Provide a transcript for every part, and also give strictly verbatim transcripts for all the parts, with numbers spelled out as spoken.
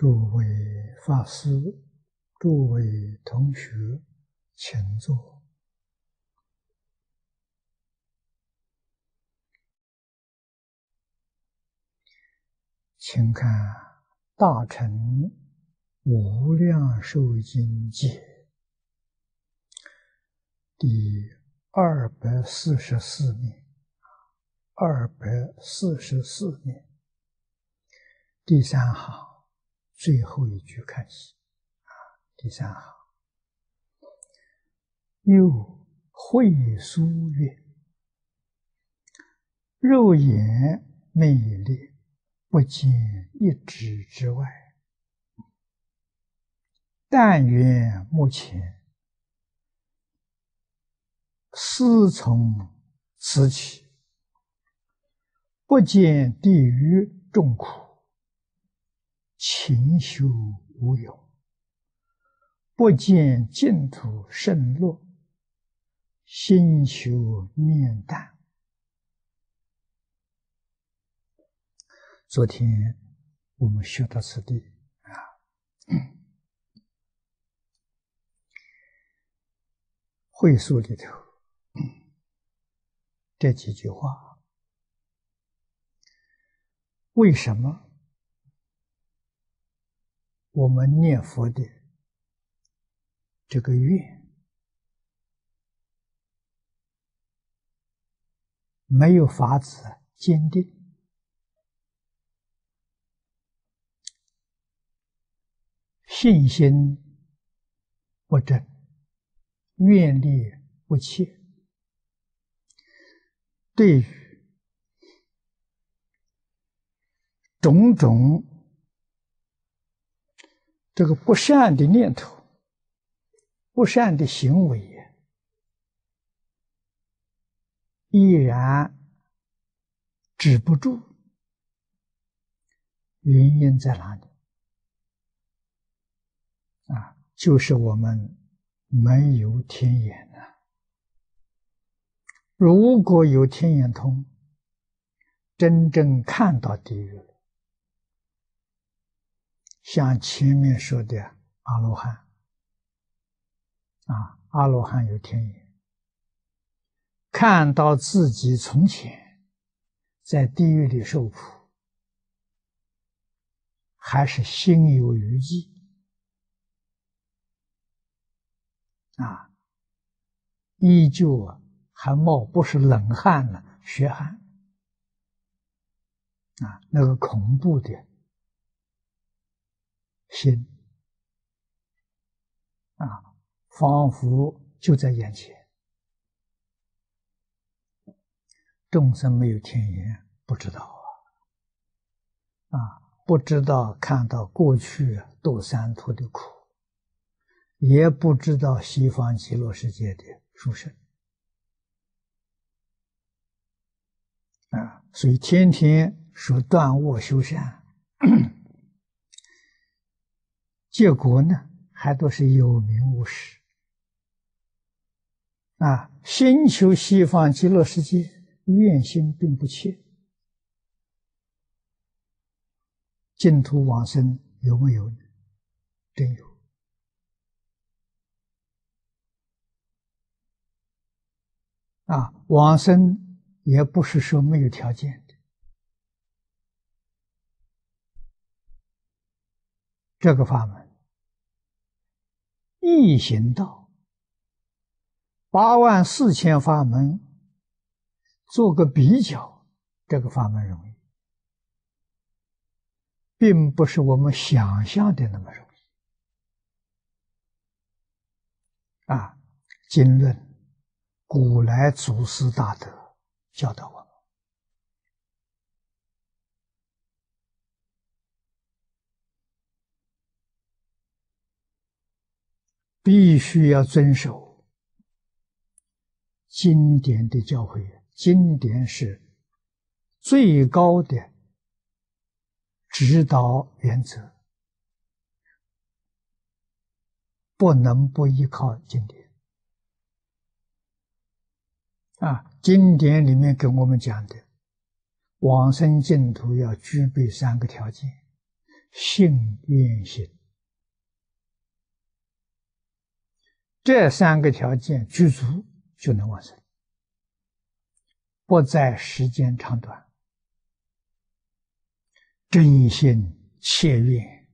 诸位法师、诸位同学，请坐。请看《大乘无量寿经解》第二百四十四面，二百四十四面第三行。 最后一句看戏啊，第三行，又会疏曰：肉眼昧裂，不见一指之外；但缘目前，思从此起，不见地狱众苦。 勤修无有，不见净土甚落；心修念淡。昨天我们学到此地啊，会疏里头这几句话，为什么？ 我们念佛的这个愿，没有法子坚定，信心不真，愿力不切，对于种种。 这个不善的念头、不善的行为，依然止不住。原因在哪里？啊，就是我们没有天眼啊。如果有天眼通，真正看到地狱了。 像前面说的阿罗汉，啊，阿罗汉有天眼，看到自己从前在地狱里受苦，还是心有余悸，啊，依旧啊还冒不是冷汗了，血汗，啊，那个恐怖的。 心啊，仿佛就在眼前。众生没有天眼，不知道啊，啊，不知道看到过去堕三途的苦，也不知道西方极乐世界的殊胜啊，所以天天说断恶修善。结果呢，还都是有名无实啊！心求西方极乐世界，愿心并不切。净土往生有没有呢？真有啊！往生也不是说没有条件的，这个法门。 易行道，八万四千法门，做个比较，这个法门容易，并不是我们想象的那么容易。啊，经论，古来祖师大德教导我必须要遵守经典的教诲，经典是最高的指导原则，不能不依靠经典。啊，经典里面跟我们讲的，往生净土要具备三个条件：信愿行，这三个条件具足，就能往生，不在时间长短。真心切愿，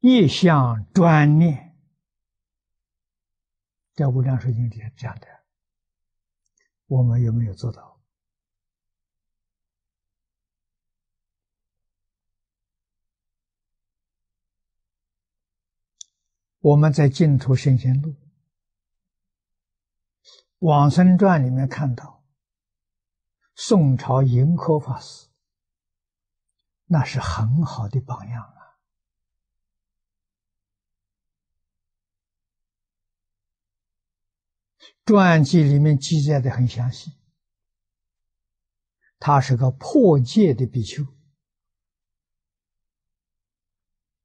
一向专念，在《无量寿经》里讲的，我们有没有做到？ 我们在净土圣贤录、往生传里面看到，宋朝盈科法师，那是很好的榜样啊！传记里面记载的很详细，他是个破戒的比丘，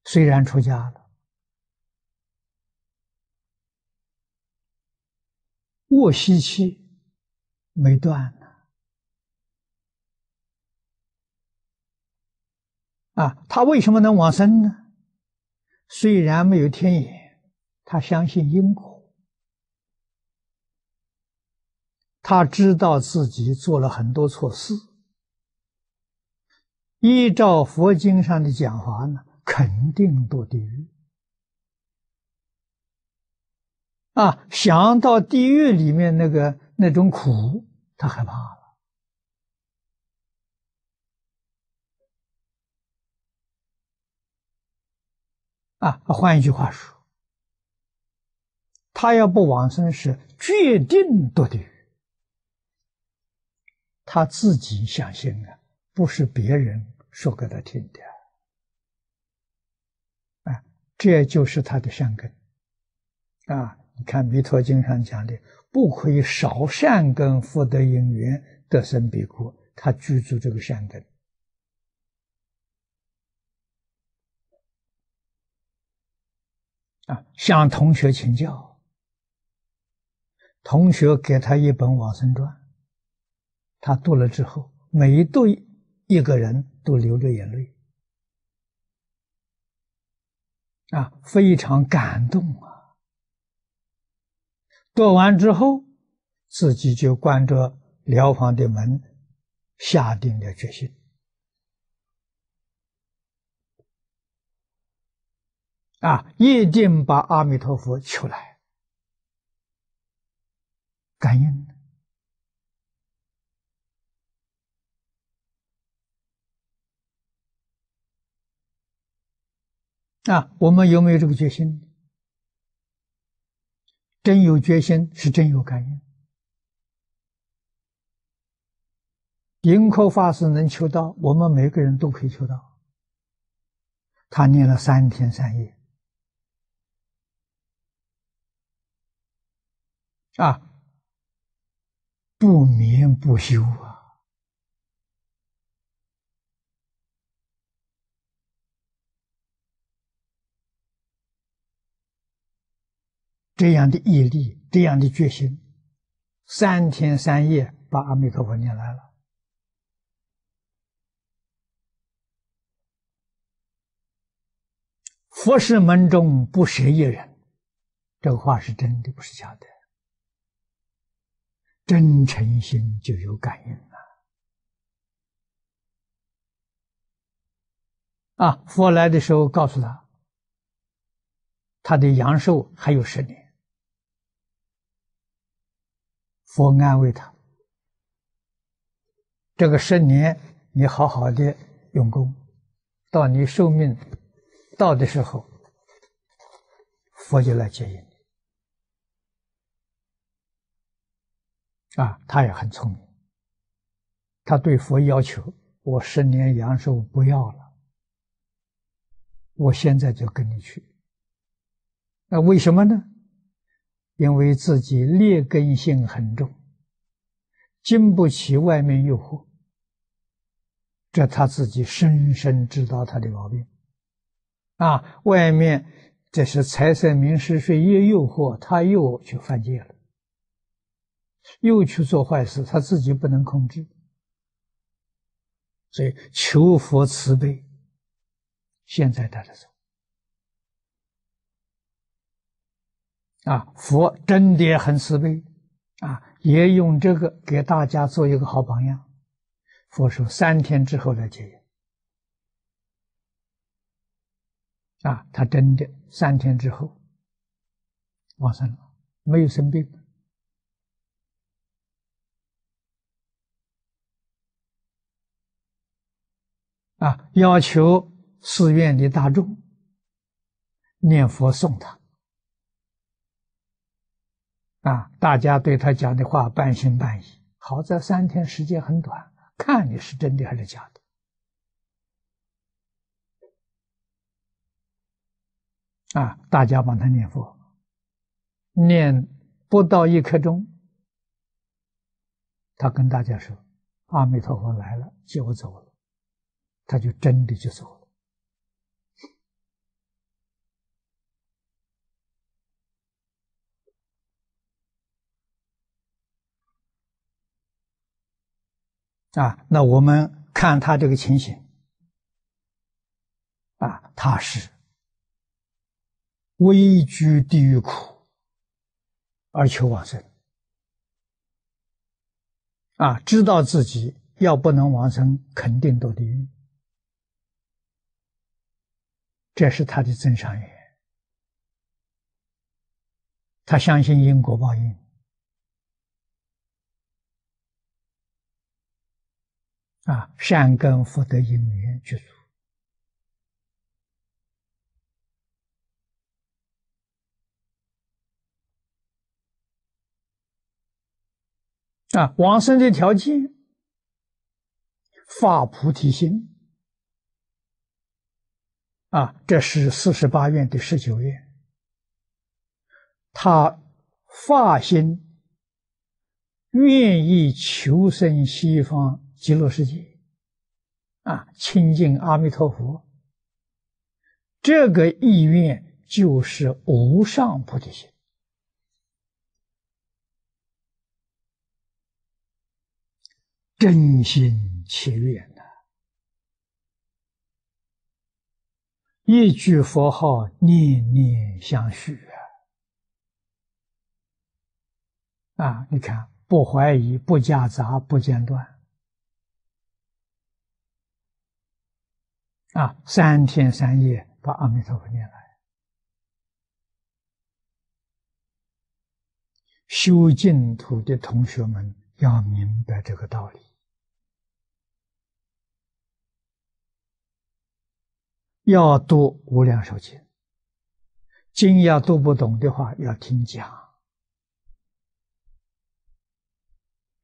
虽然出家了。 卧息期没断呢，啊，他为什么能往生呢？虽然没有天眼，他相信因果，他知道自己做了很多错事，依照佛经上的讲法呢，肯定堕地狱。 啊，想到地狱里面那个那种苦，他害怕了。啊，换一句话说，他要不往生时，决定堕地狱。他自己相信啊，不是别人说给他听的。啊，这就是他的善根。啊。 你看《弥陀经》上讲的，不可以少善根福德因缘得生彼国，他具足这个善根。啊，向同学请教，同学给他一本《往生传》，他读了之后，每读一个人都流着眼泪，啊，非常感动啊。 做完之后，自己就关着疗房的门，下定了决心。啊，一定把阿弥陀佛求来，感应。啊，我们有没有这个决心？ 真有决心，是真有感应。盈科法师能求到，我们每个人都可以求到。他念了三天三夜，啊，不眠不休啊！这样的毅力，这样的决心，三天三夜把阿弥陀佛念来了。佛事门中不舍一人，这个话是真的，不是假的。真诚心就有感应了。啊，佛来的时候告诉他，他的阳寿还有十年。 佛安慰他：“这个十年，你好好的用功，到你寿命到的时候，佛就来接引你。”啊，他也很聪明，他对佛要求：“我十年阳寿不要了，我现在就跟你去。”那为什么呢？ 因为自己劣根性很重，经不起外面诱惑，这他自己深深知道他的毛病。啊，外面这是财色名食睡一诱惑，他又去犯戒了，又去做坏事，他自己不能控制。所以求佛慈悲，现在带着走。啊，佛真的很慈悲，啊，也用这个给大家做一个好榜样。佛说三天之后来结缘。 啊，他真的三天之后往生了，没有生病。啊，要求寺院里大众念佛送他。啊，大家对他讲的话半信半疑。好在三天时间很短，看你是真的还是假的。 啊！大家帮他念佛，念不到一刻钟，他跟大家说：“阿弥陀佛来了，接我走了。”他就真的就走了。啊！那我们看他这个情形，啊，他是。 危居地狱苦，而求往生。啊，知道自己要不能往生，肯定堕地狱。这是他的真善缘。他相信因果报应。啊，善根福德因缘具足。 啊，往生的条件，发菩提心。啊，这是四十八愿第十九愿。他发心，愿意求生西方极乐世界，啊，亲近阿弥陀佛。这个意愿就是无上菩提心。 真心切愿呐，一句佛号念念相续啊！啊，你看，不怀疑，不夹杂，不间断啊！三天三夜把阿弥陀佛念来，修净土的同学们要明白这个道理。 要读《无量寿经》，经要读不懂的话，要听讲。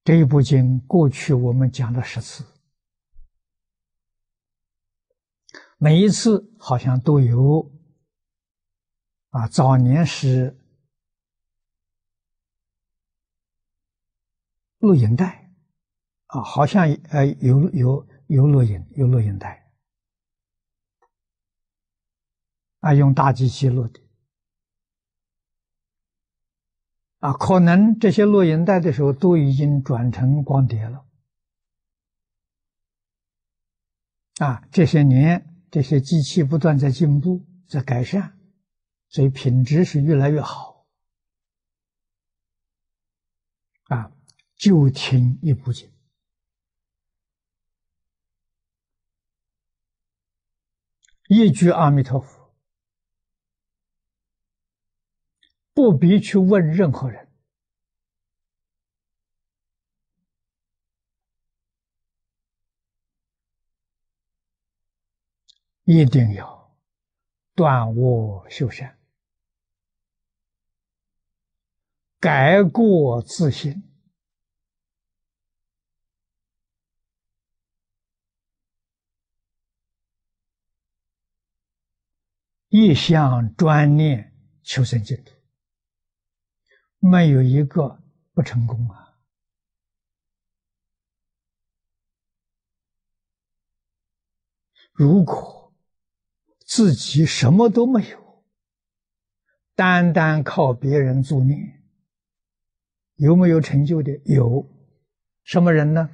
这一部经，过去我们讲了十次，每一次好像都有啊，早年是录影带啊，好像呃有有有录影有录影带。 啊，用大机器录的，啊，可能这些录影带的时候都已经转成光碟了，啊，这些年这些机器不断在进步，在改善，所以品质是越来越好，啊，就听一部经。 一句阿弥陀佛，不必去问任何人。一定要断恶修善，改过自新。 一向专念求生净土，没有一个不成功啊！如果自己什么都没有，单单靠别人助念，有没有成就的？有。什么人呢？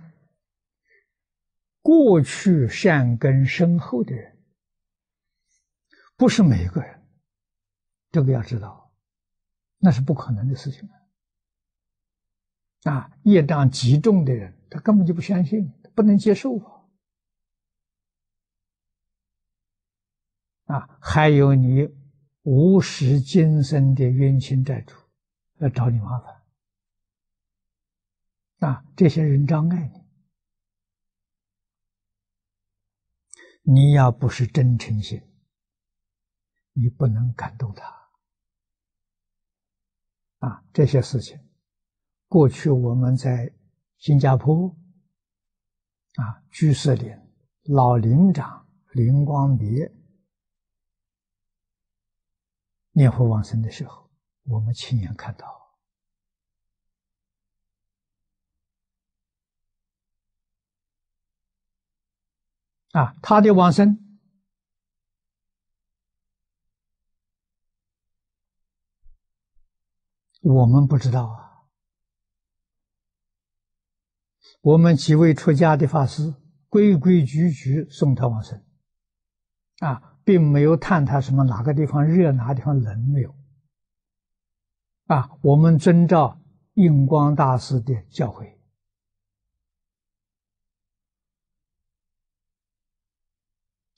过去善根深厚的人，不是每一个人，这个要知道，那是不可能的事情啊！啊，业障极重的人，他根本就不相信，不能接受啊！啊，还有你无始今生的冤亲债主要找你麻烦。 啊，这些人障碍你，你要不是真诚心，你不能感动他。啊，这些事情，过去我们在新加坡，啊，居士林老林长林光别念佛往生的时候，我们亲眼看到。 啊，他的往生我们不知道啊。我们几位出家的法师规规矩矩送他往生，啊，并没有探他什么哪个地方热，哪个地方冷没有。啊，我们遵照印光大师的教诲。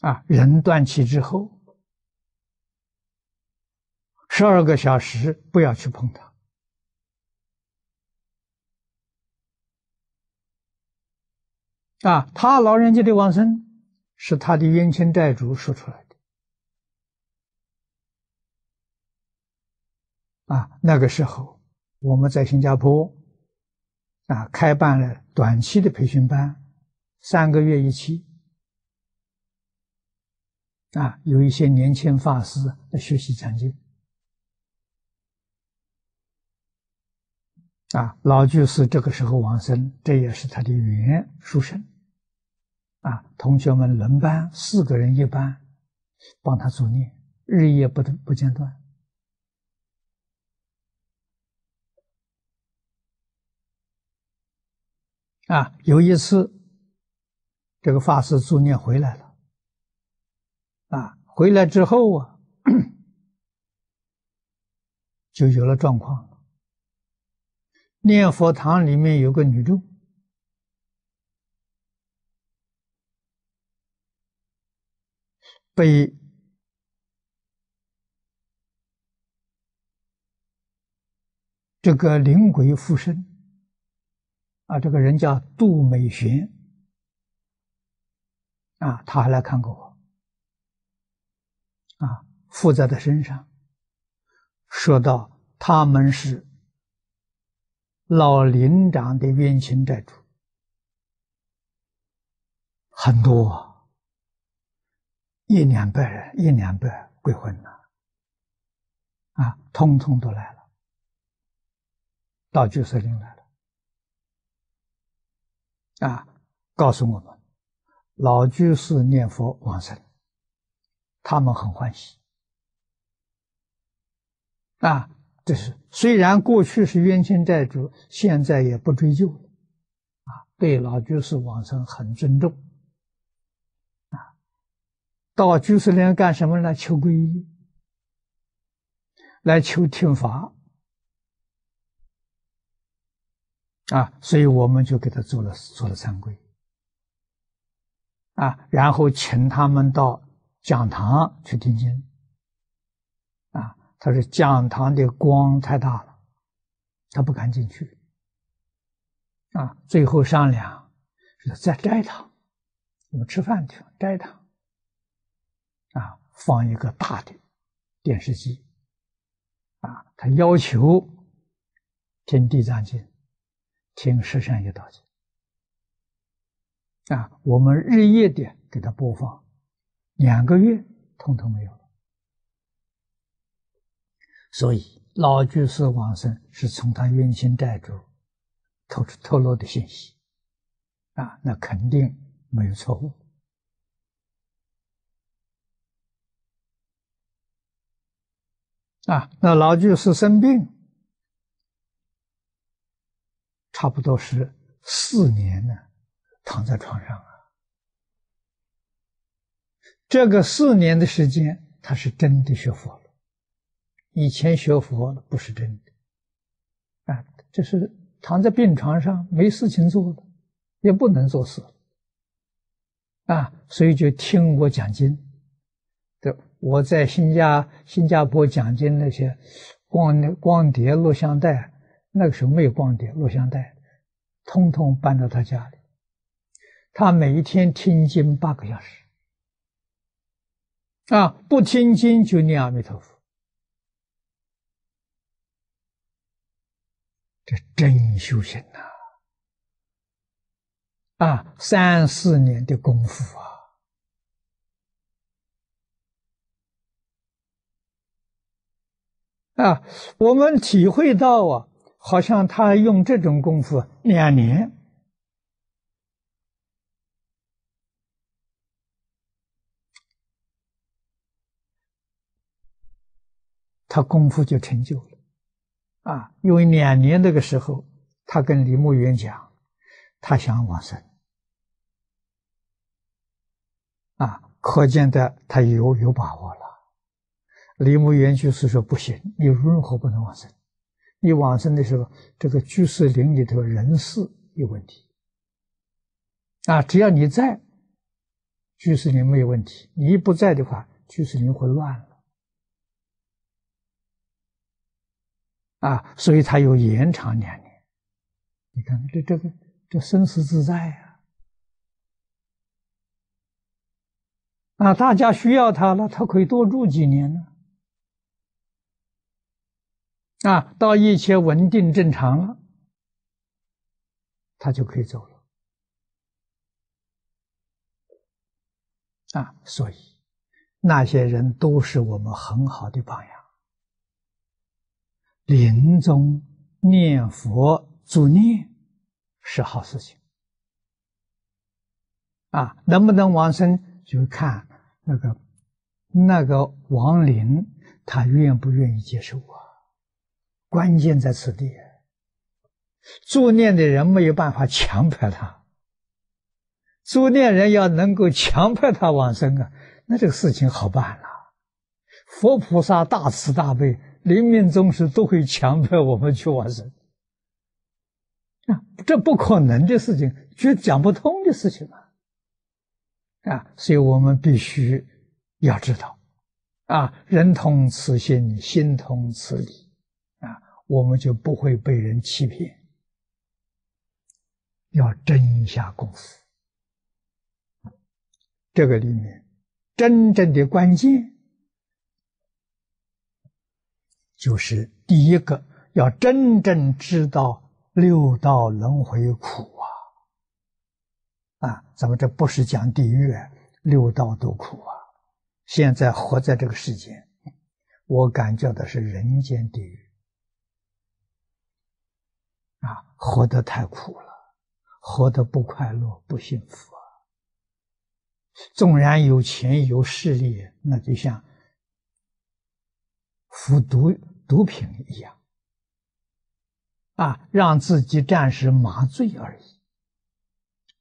啊，人断气之后，十二个小时不要去碰它。啊，他老人家的往生是他的冤亲债主说出来的。啊，那个时候我们在新加坡啊开办了短期的培训班，三个月一期。 啊，有一些年轻法师来学习禅经。啊，老居士这个时候往生，这也是他的缘殊胜。啊，同学们轮班，四个人一班，帮他助念，日夜不不间断。啊，有一次，这个法师助念回来了。 啊，回来之后啊，就有了状况。念佛堂里面有个女众，被这个灵鬼附身。啊，这个人叫杜美璇，啊，他还来看过我。 啊，附在他身上，说到他们是老林长的冤亲债主，很多、啊，一两百人，一两百鬼魂呐、啊，啊，通通都来了，到居士林来了，啊，告诉我们，老居士念佛往生。 他们很欢喜啊！这是虽然过去是冤亲债主，现在也不追究了啊，对老居士往生很尊重啊。到居士林干什么呢？求皈依，来求听法啊！所以我们就给他做了做了三皈啊，然后请他们到。 讲堂去听经啊，他说讲堂的光太大了，他不敢进去啊。最后商量说在斋堂，我们吃饭去斋堂啊，放一个大的电视机啊。他要求听《地藏经》，听《十善业道经》啊，我们日夜的给他播放。 两个月，通通没有了。所以老居士往生是从他冤亲债主透出透露的信息，啊，那肯定没有错误。啊，那老居士生病，差不多是四年呢，躺在床上啊，这个四年的时间，他是真的学佛了。以前学佛不是真的，啊，这是躺在病床上没事情做了，也不能做事了，啊，所以就听我讲经。对，我在新加新加坡讲经那些光光碟录像带，那个时候没有光碟录像带，通通搬到他家里。他每一天听经八个小时。啊，不听经就念阿弥陀佛，这真修行呐、啊！啊，三四年的功夫啊，啊，我们体会到啊，好像他用这种功夫两年。他功夫就成就了，啊！因为两年那个时候，他跟李木源讲，他想往生，啊，可见的他有有把握了。李木源就是说不行，你如何不能往生？你往生的时候，这个居士林里头人事有问题，啊，只要你在，居士林没有问题；你一不在的话，居士林会乱了。啊，所以他有延长两年。你看，这这个这生死自在啊！啊，大家需要他了，他可以多住几年呢。啊，到一切稳定正常了，他就可以走了。啊，所以那些人都是我们很好的榜样。临终念佛助念是好事情啊！能不能往生，就看那个那个亡灵他愿不愿意接受啊！关键在此地，助念的人没有办法强迫他，助念人要能够强迫他往生啊，那这个事情好办了。佛菩萨大慈大悲。临命终时都会强迫我们去往生，啊，这不可能的事情，绝讲不通的事情啊！啊，所以我们必须要知道，啊，人同此心，心同此理，啊，我们就不会被人欺骗。要真下功夫，这个里面真正的关键。就是第一个，要真正知道六道轮回苦啊！啊，咱们这不是讲地狱，六道都苦啊！现在活在这个世间，我感觉的是人间地狱啊，活得太苦了，活得不快乐、不幸福啊！纵然有钱有势力，那就像。服毒毒品一样，啊，让自己暂时麻醉而已，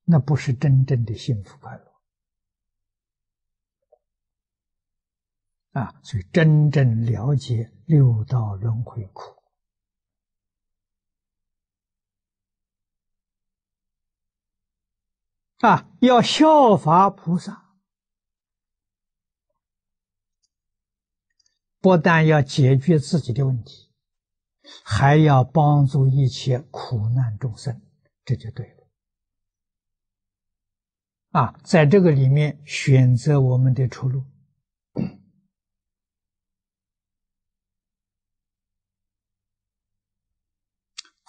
那不是真正的幸福快乐啊！所以，真正了解六道轮回苦啊，要效法菩萨。不但要解决自己的问题，还要帮助一切苦难众生，这就对了。啊，在这个里面选择我们的出路。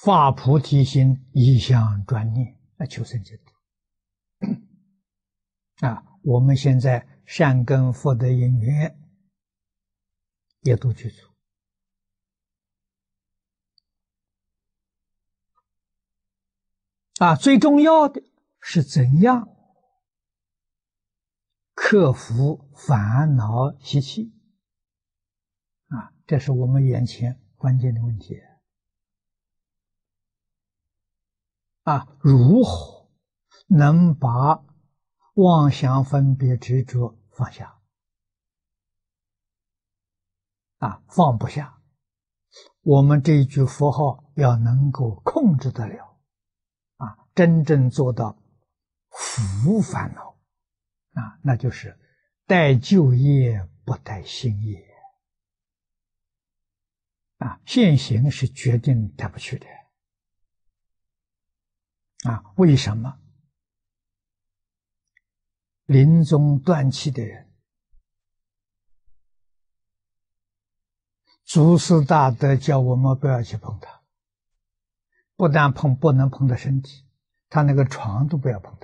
发菩提心，一向专念，那求生净土。啊，我们现在善根福德因缘。也都去做啊！最重要的是怎样克服烦恼习气啊！这是我们眼前关键的问题啊！如何能把妄想、分别、执着放下。啊，放不下。我们这一句佛号要能够控制得了，啊，真正做到伏烦恼，啊，那就是带旧业不带新业。啊，现行是决定带不去的。 啊，为什么临终断气的人，祖师大德叫我们不要去碰他，不但碰不能碰他身体，他那个床都不要碰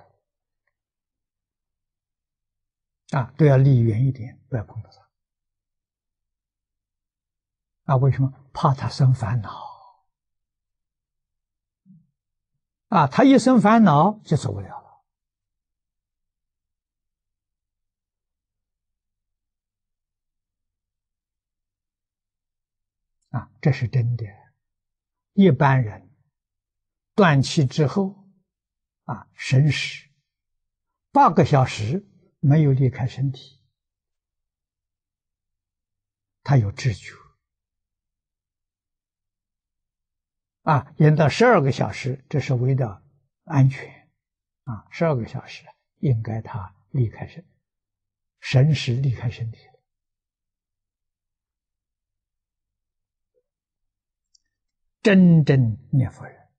他，啊，都要离远一点，不要碰到他。啊，为什么？怕他生烦恼。 啊，他一生烦恼就走不了了。啊，这是真的。一般人断气之后，啊，神识八个小时没有离开身体，他有知觉。 啊，延到十二个小时，这是为了安全。啊，十二个小时应该他离开身，神识离开身体。真正念佛人，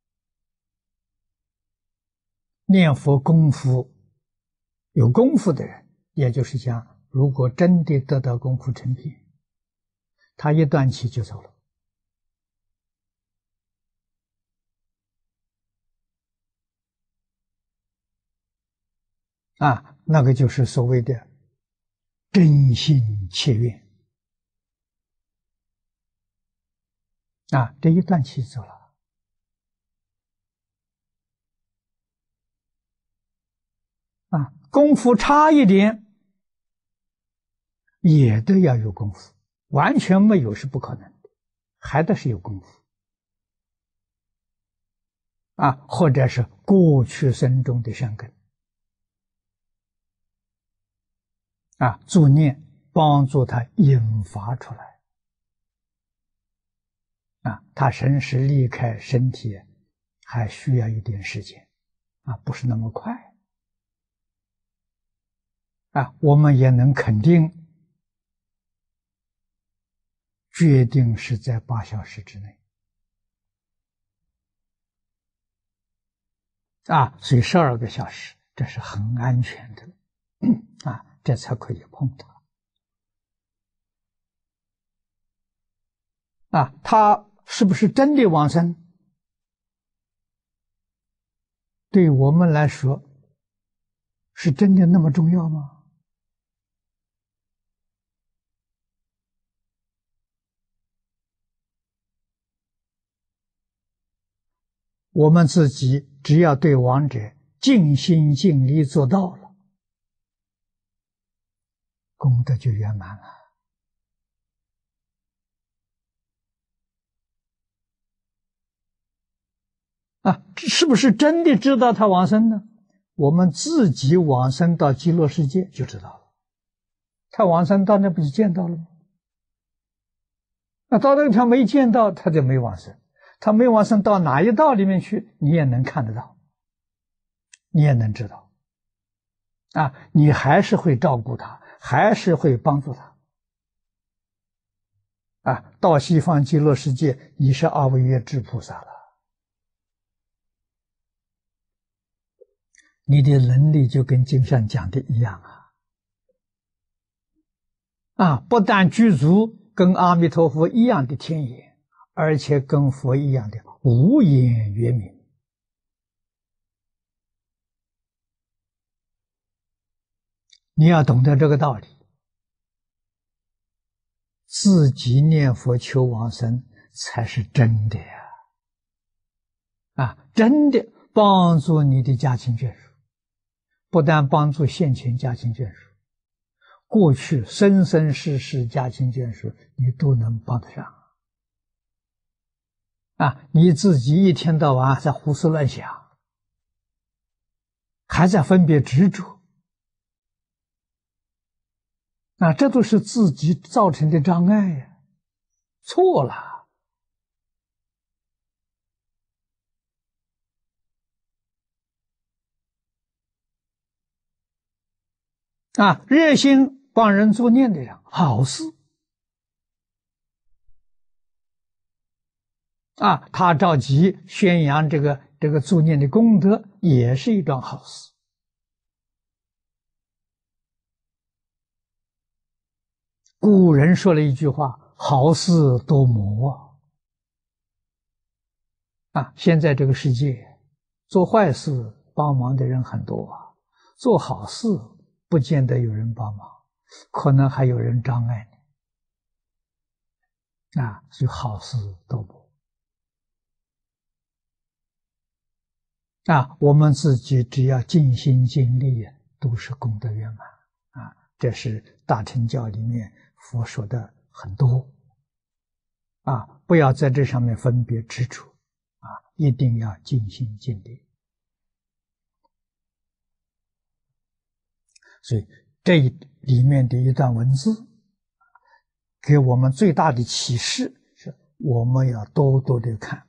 念佛功夫有功夫的人，也就是讲，如果真的得到功夫成品，他一断气就走了。 啊，那个就是所谓的真心切愿啊，这一段气走了啊，功夫差一点也都要有功夫，完全没有是不可能的，还得是有功夫啊，或者是过去生中的善根。 啊，助念帮助他引发出来。啊，他神识离开身体，还需要一点时间，啊，不是那么快。啊，我们也能肯定，决定是在八小时之内。啊，所以十二个小时，这是很安全的。嗯、啊。 这才可以碰他啊！他是不是真的往生？对我们来说，是真的那么重要吗？我们自己只要对亡者尽心尽力做到了。 功德就圆满了啊！是不是真的知道他往生呢？我们自己往生到极乐世界就知道了，他往生到那不就见到了吗？那到那个他没见到，他就没往生。他没往生到哪一道里面去，你也能看得到，你也能知道啊！你还是会照顾他。 还是会帮助他啊！到西方极乐世界，你是阿惟越致菩萨了，你的能力就跟经上讲的一样啊！啊，不但具足跟阿弥陀佛一样的天眼，而且跟佛一样的无眼圆明。 你要懂得这个道理，自己念佛求往生才是真的呀！啊，真的帮助你的家亲眷属，不但帮助现前家亲眷属，过去生生世世家亲眷属你都能帮得上。啊，你自己一天到晚在胡思乱想，还在分别执着。啊，这都是自己造成的障碍呀，错了。啊，热心帮人助念的人，好事。啊，他着急宣扬这个这个助念的功德，也是一桩好事。 古人说了一句话：“好事多磨啊！”啊，现在这个世界，做坏事帮忙的人很多啊，做好事不见得有人帮忙，可能还有人障碍你。啊，所以好事多磨。啊，我们自己只要尽心尽力，都是功德圆满啊！这是大乘教里面。 佛说的很多，啊，不要在这上面分别执着，啊，一定要尽心尽力。所以这里面的一段文字，给我们最大的启示是：我们要多多的看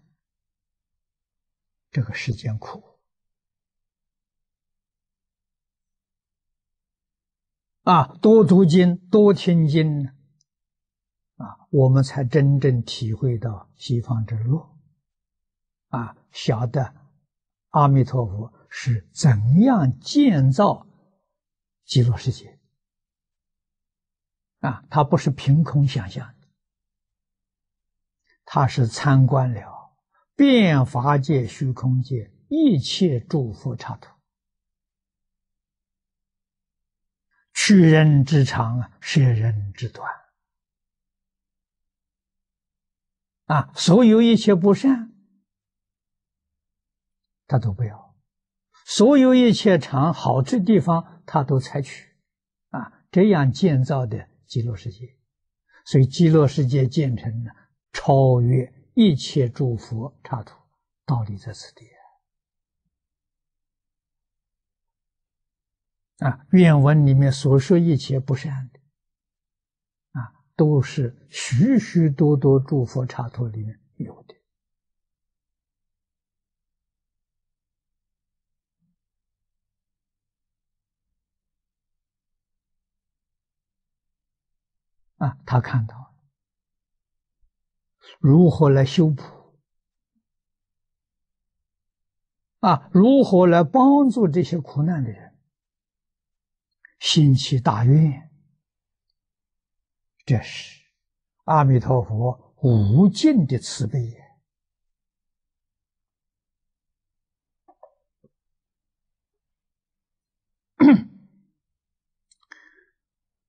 这个世间苦。 啊，多读经，多听经，啊，我们才真正体会到西方之路，啊，晓得阿弥陀佛是怎样建造极乐世界，啊，他不是凭空想象的，他是参观了遍法界、虚空界一切诸佛刹土。 取人之长啊，舍人之短啊，所有一切不善，他都不要；所有一切长好之地方，他都采取啊，这样建造的极乐世界。所以极乐世界建成了，超越一切诸佛刹土，道理在此地。 啊，愿文里面所说一切不善的，啊，都是许许多多诸佛刹土里面有的。啊，他看到了如何来修补，啊，如何来帮助这些苦难的人。 兴起大愿，这是阿弥陀佛无尽的慈悲也。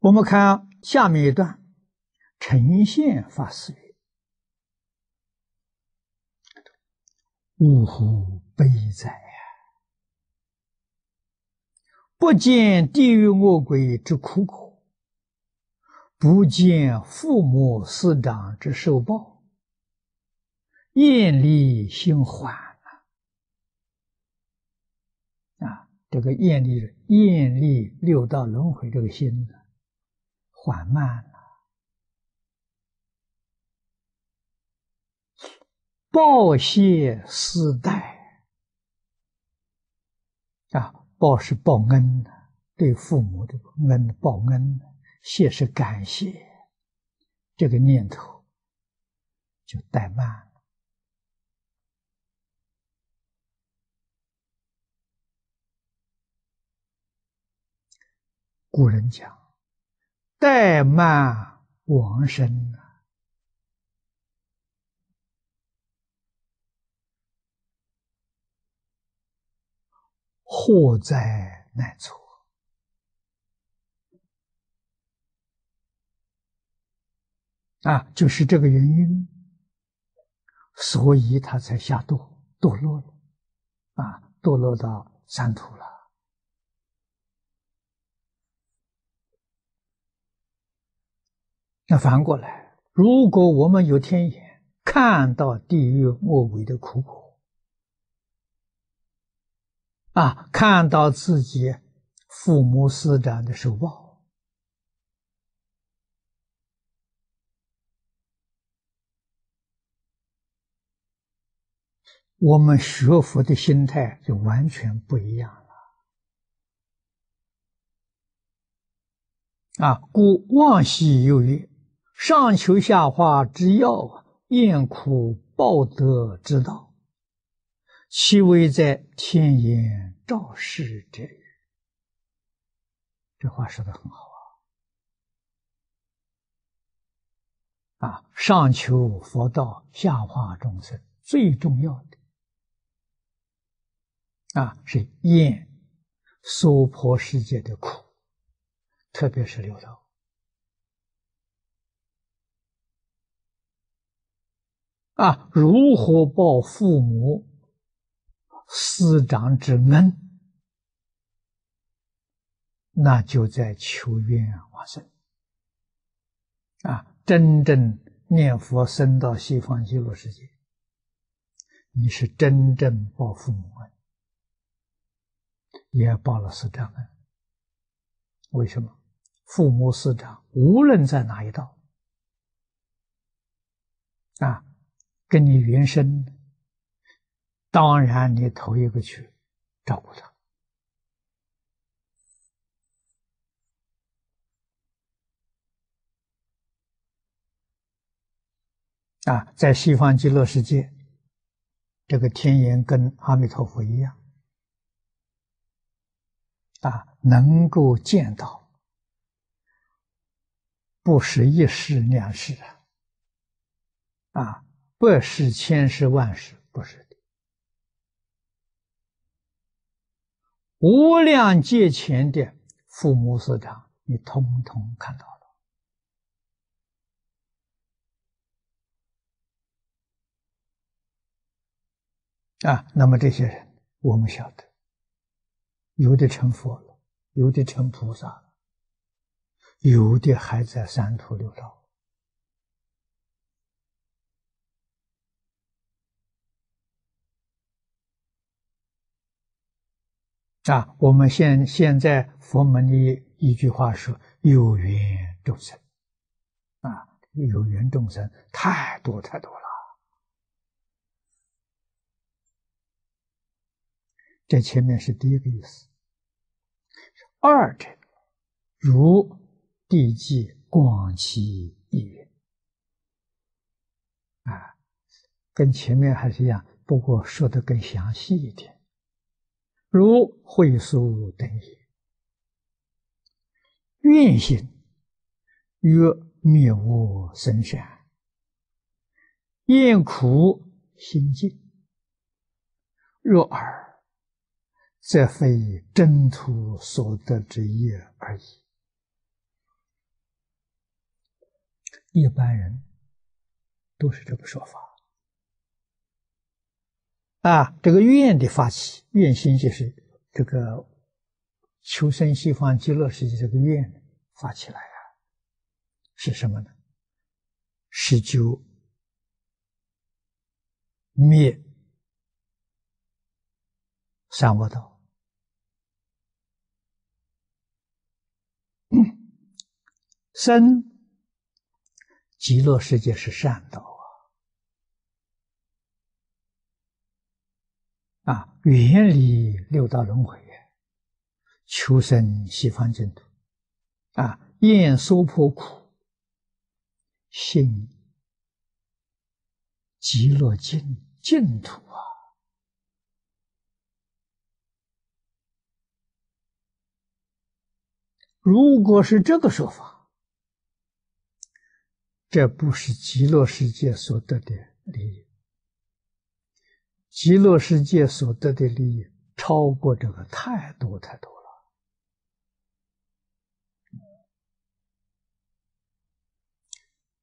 我们看下面一段，呈现法师曰：“呜呼悲哉！” 不见地狱恶鬼之苦果，不见父母师长之受报，厌离心缓了。啊，这个厌离，厌离六道轮回这个心呢，缓慢了。报谢师代啊。 报是报恩的，对父母的恩报恩；谢是感谢，这个念头就怠慢了。古人讲：“怠慢亡身呐。” 祸在难除啊，就是这个原因，所以他才下堕堕落了啊，堕落到三途了那反过来，如果我们有天眼，看到地狱恶鬼的苦果。 啊，看到自己父母师长的受报，我们学佛的心态就完全不一样了。啊，故妄喜忧悦，上求下化之要，厌苦报德之道，其为在天眼照世者。这话说得很好啊！啊，上求佛道，下化众生，最重要的啊是厌娑婆世界的苦，特别是六道。 啊，如何报父母、师长之恩？那就在求愿往生。啊，真正念佛生到西方极乐世界，你是真正报父母恩，也报了师长恩。为什么？父母师长无论在哪一道，啊。 跟你原生，当然你头一个去照顾他。啊，在西方极乐世界，这个天眼跟阿弥陀佛一样，啊，能够见到，不是一世两世啊，啊。 百世、千世、万世，不是的。无量劫前的父母师长，你通通看到了啊。那么这些人，我们晓得，有的成佛了，有的成菩萨了，有的还在三途六道。 啊，我们现现在佛门的一句话说“有缘众生”，啊，有缘众生太多太多了。这前面是第一个意思。二者如地际广其一缘，啊，跟前面还是一样，不过说的更详细一点。 如慧疏等也，愿心曰灭我生善，厌苦心净。若尔，则非真途所得之业而已。一般人都是这个说法。 啊，这个愿的发起，愿心就是这个求生西方极乐世界这个愿发起来啊，是什么呢？是就灭三恶道、嗯，生极乐世界是善道。 啊，远离六道轮回，求生西方净土。啊，厌娑婆苦，信极乐净净土啊！如果是这个说法，这不是极乐世界所得的利益。 极乐世界所得的利益超过这个太多太多了。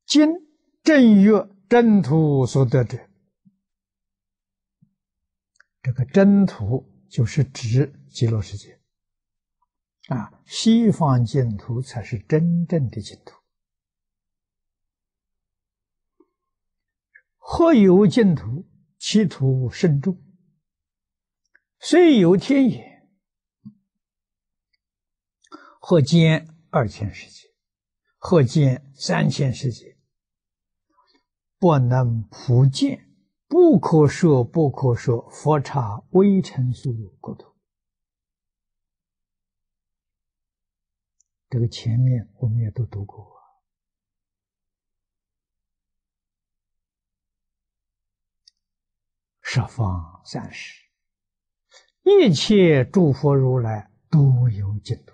今正曰真途所得者，这个真途就是指极乐世界啊，西方净土才是真正的净土。何有净土？ 其土甚众，虽有天也，或见二千世界，或见三千世界，不能普见，不可说，不可说，佛刹微尘所有国土。这个前面我们也都读过啊。十方三世，一切诸佛如来都有净土。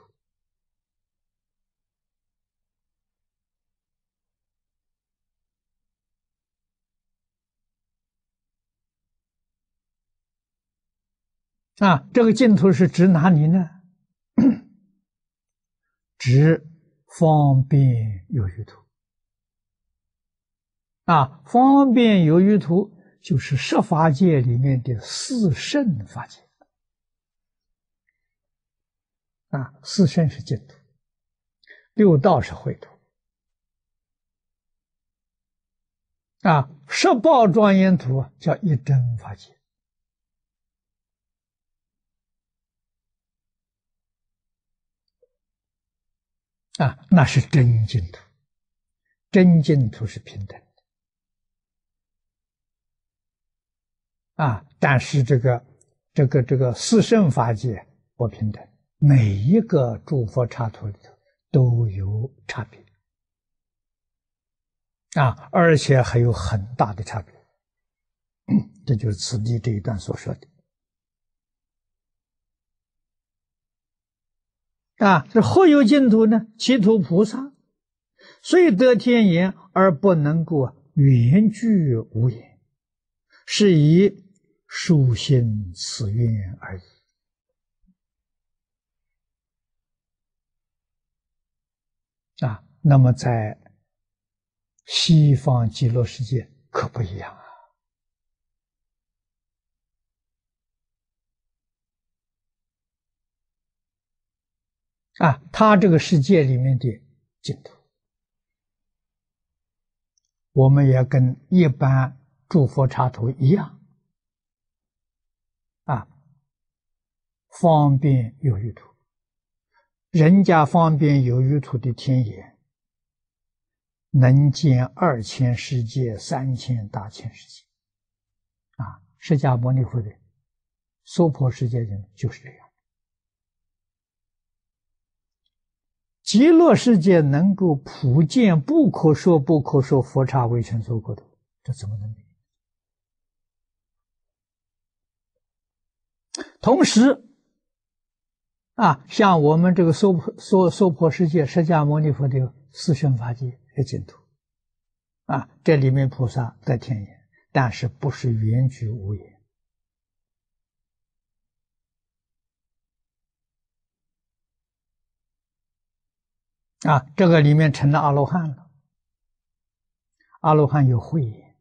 啊，这个净土是指哪里呢？指方便有余土。啊，方便有余土就是十法界里面的四圣法界。啊，四圣是净土，六道是秽土。啊，十报庄严土叫一真法界。 啊，那是真净土，真净土是平等的啊。但是这个、这个、这个四圣法界不平等，每一个诸佛刹土里头都有差别啊，而且还有很大的差别。嗯、这就是此地这一段所说的。 啊，这后有净土呢，其土菩萨，虽得天眼而不能够圆具无眼，是以殊心此愿而已。啊，那么在西方极乐世界可不一样啊。 啊，他这个世界里面的净土，我们也跟一般诸佛刹土一样，啊，方便有余土，人家方便有余土的天眼，能见二千世界、三千大千世界，啊，释迦牟尼佛的娑婆世界人就是这样。 极乐世界能够普见不可说不可说佛刹微尘所有国土，这怎么能比？同时，啊，像我们这个娑婆娑娑婆世界释迦牟尼佛的四圣法界也净土，啊，这里面菩萨在天眼，但是不是圆觉无眼。 啊，这个里面成了阿罗汉了。阿罗汉有慧眼，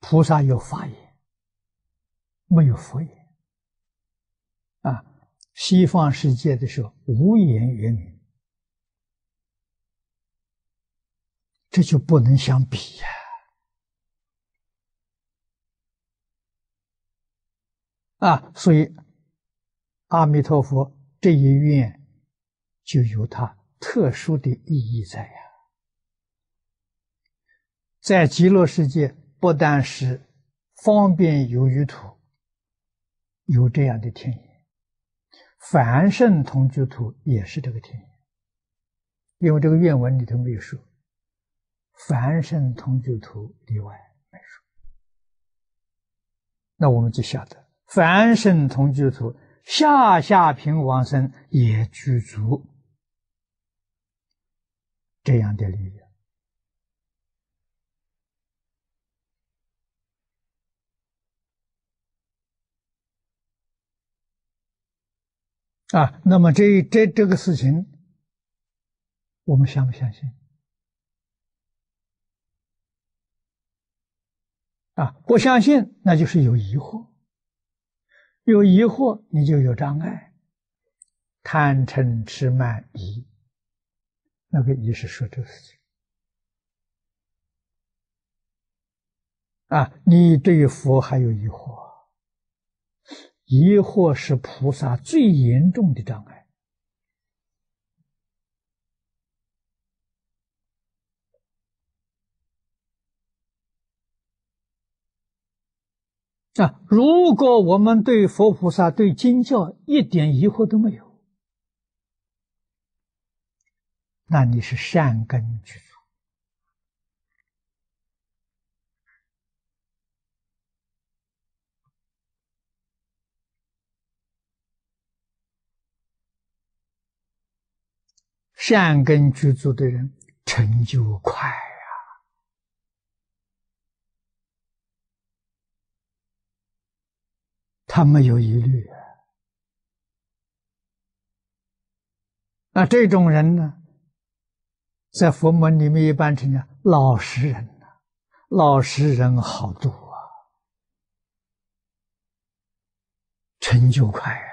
菩萨有法眼，没有佛眼。啊，西方世界的时候无眼圆明，这就不能相比呀、啊。啊，所以阿弥陀佛这一愿。 就有它特殊的意义在呀、啊，在极乐世界不但是方便有余土有这样的天眼，凡圣同居土也是这个天眼，因为这个愿文里头没有说，凡圣同居土例外没说，那我们就晓得凡圣同居土下下品往生也具足。 这样的理由啊，那么这这这个事情，我们相不相信？啊，不相信，那就是有疑惑，有疑惑你就有障碍，贪嗔痴慢疑。 那个也是说这个事情啊，你对佛还有疑惑，疑惑是菩萨最严重的障碍啊，如果我们对佛菩萨、对经教一点疑惑都没有，那你是善根具足。 善根具足的人，成就快呀、啊，他没有疑虑啊。那这种人呢，在佛门里面一般称叫老实人呐、啊，老实人好度啊，成就快呀、啊。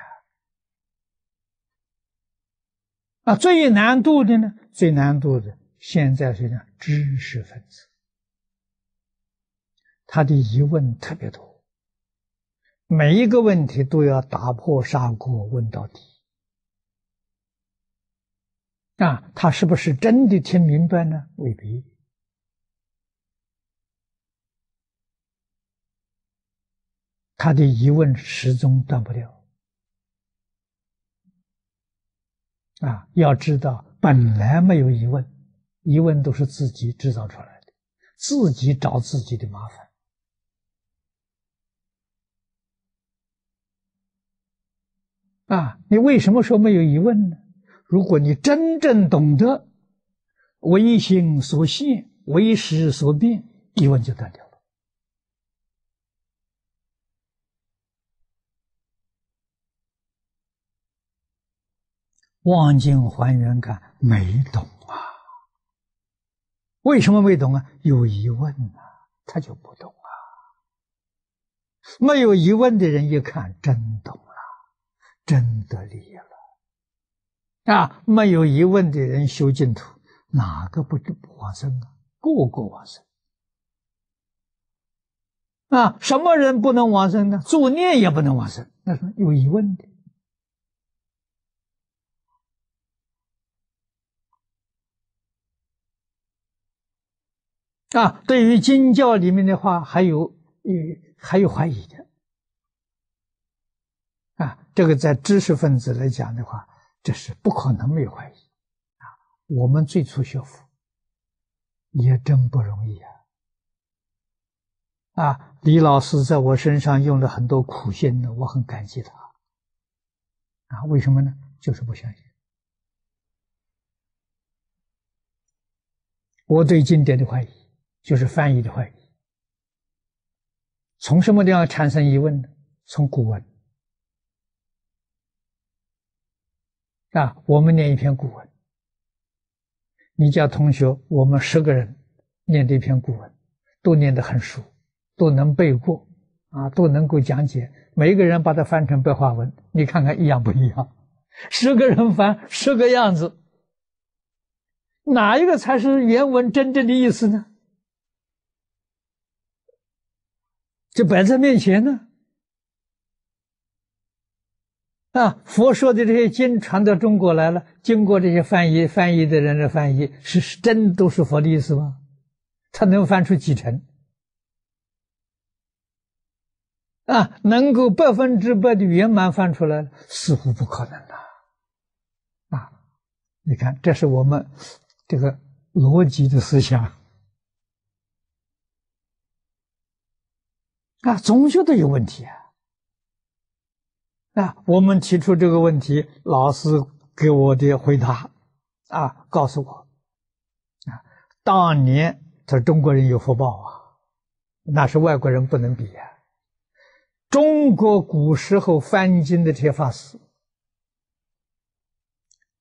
啊，最难度的呢，最难度的，现在是讲知识分子，他的疑问特别多，每一个问题都要打破砂锅问到底。啊，他是不是真的听明白呢？未必。他的疑问始终断不掉。 啊，要知道，本来没有疑问，疑问都是自己制造出来的，自己找自己的麻烦。啊，你为什么说没有疑问呢？如果你真正懂得唯心所现，唯识所变，疑问就断掉了。望境还原感没懂啊？为什么没懂啊？有疑问啊，他就不懂啊。没有疑问的人一看，真懂了，真得力了啊！没有疑问的人修净土，哪个不不往生啊？个个往生啊！什么人不能往生呢？作孽也不能往生，那是有疑问的。 啊，对于经教里面的话，还有呃，还有怀疑的啊。这个在知识分子来讲的话，这是不可能没有怀疑啊。我们最初学佛也真不容易啊。啊，李老师在我身上用了很多苦心呢，我很感激他。啊，为什么呢？就是不相信。 我对经典的怀疑，就是翻译的怀疑。从什么地方产生疑问呢？从古文啊，我们念一篇古文，你叫同学，我们十个人念这篇古文，都念得很熟，都能背过啊，都能够讲解。每一个人把它翻成白话文，你看看一样不一样？十个人翻十个样子。 哪一个才是原文真正的意思呢？就摆在面前呢。啊，佛说的这些经传到中国来了，经过这些翻译翻译的人的翻译，是是真都是佛的意思吗？他能翻出几成？啊，能够百分之百的圆满翻出来，似乎不可能的。啊，你看，这是我们。 这个逻辑的思想啊，总觉得有问题啊！啊，我们提出这个问题，老师给我的回答啊，告诉我啊，当年他中国人有福报啊，那是外国人不能比呀、啊。中国古时候翻经的这些法师，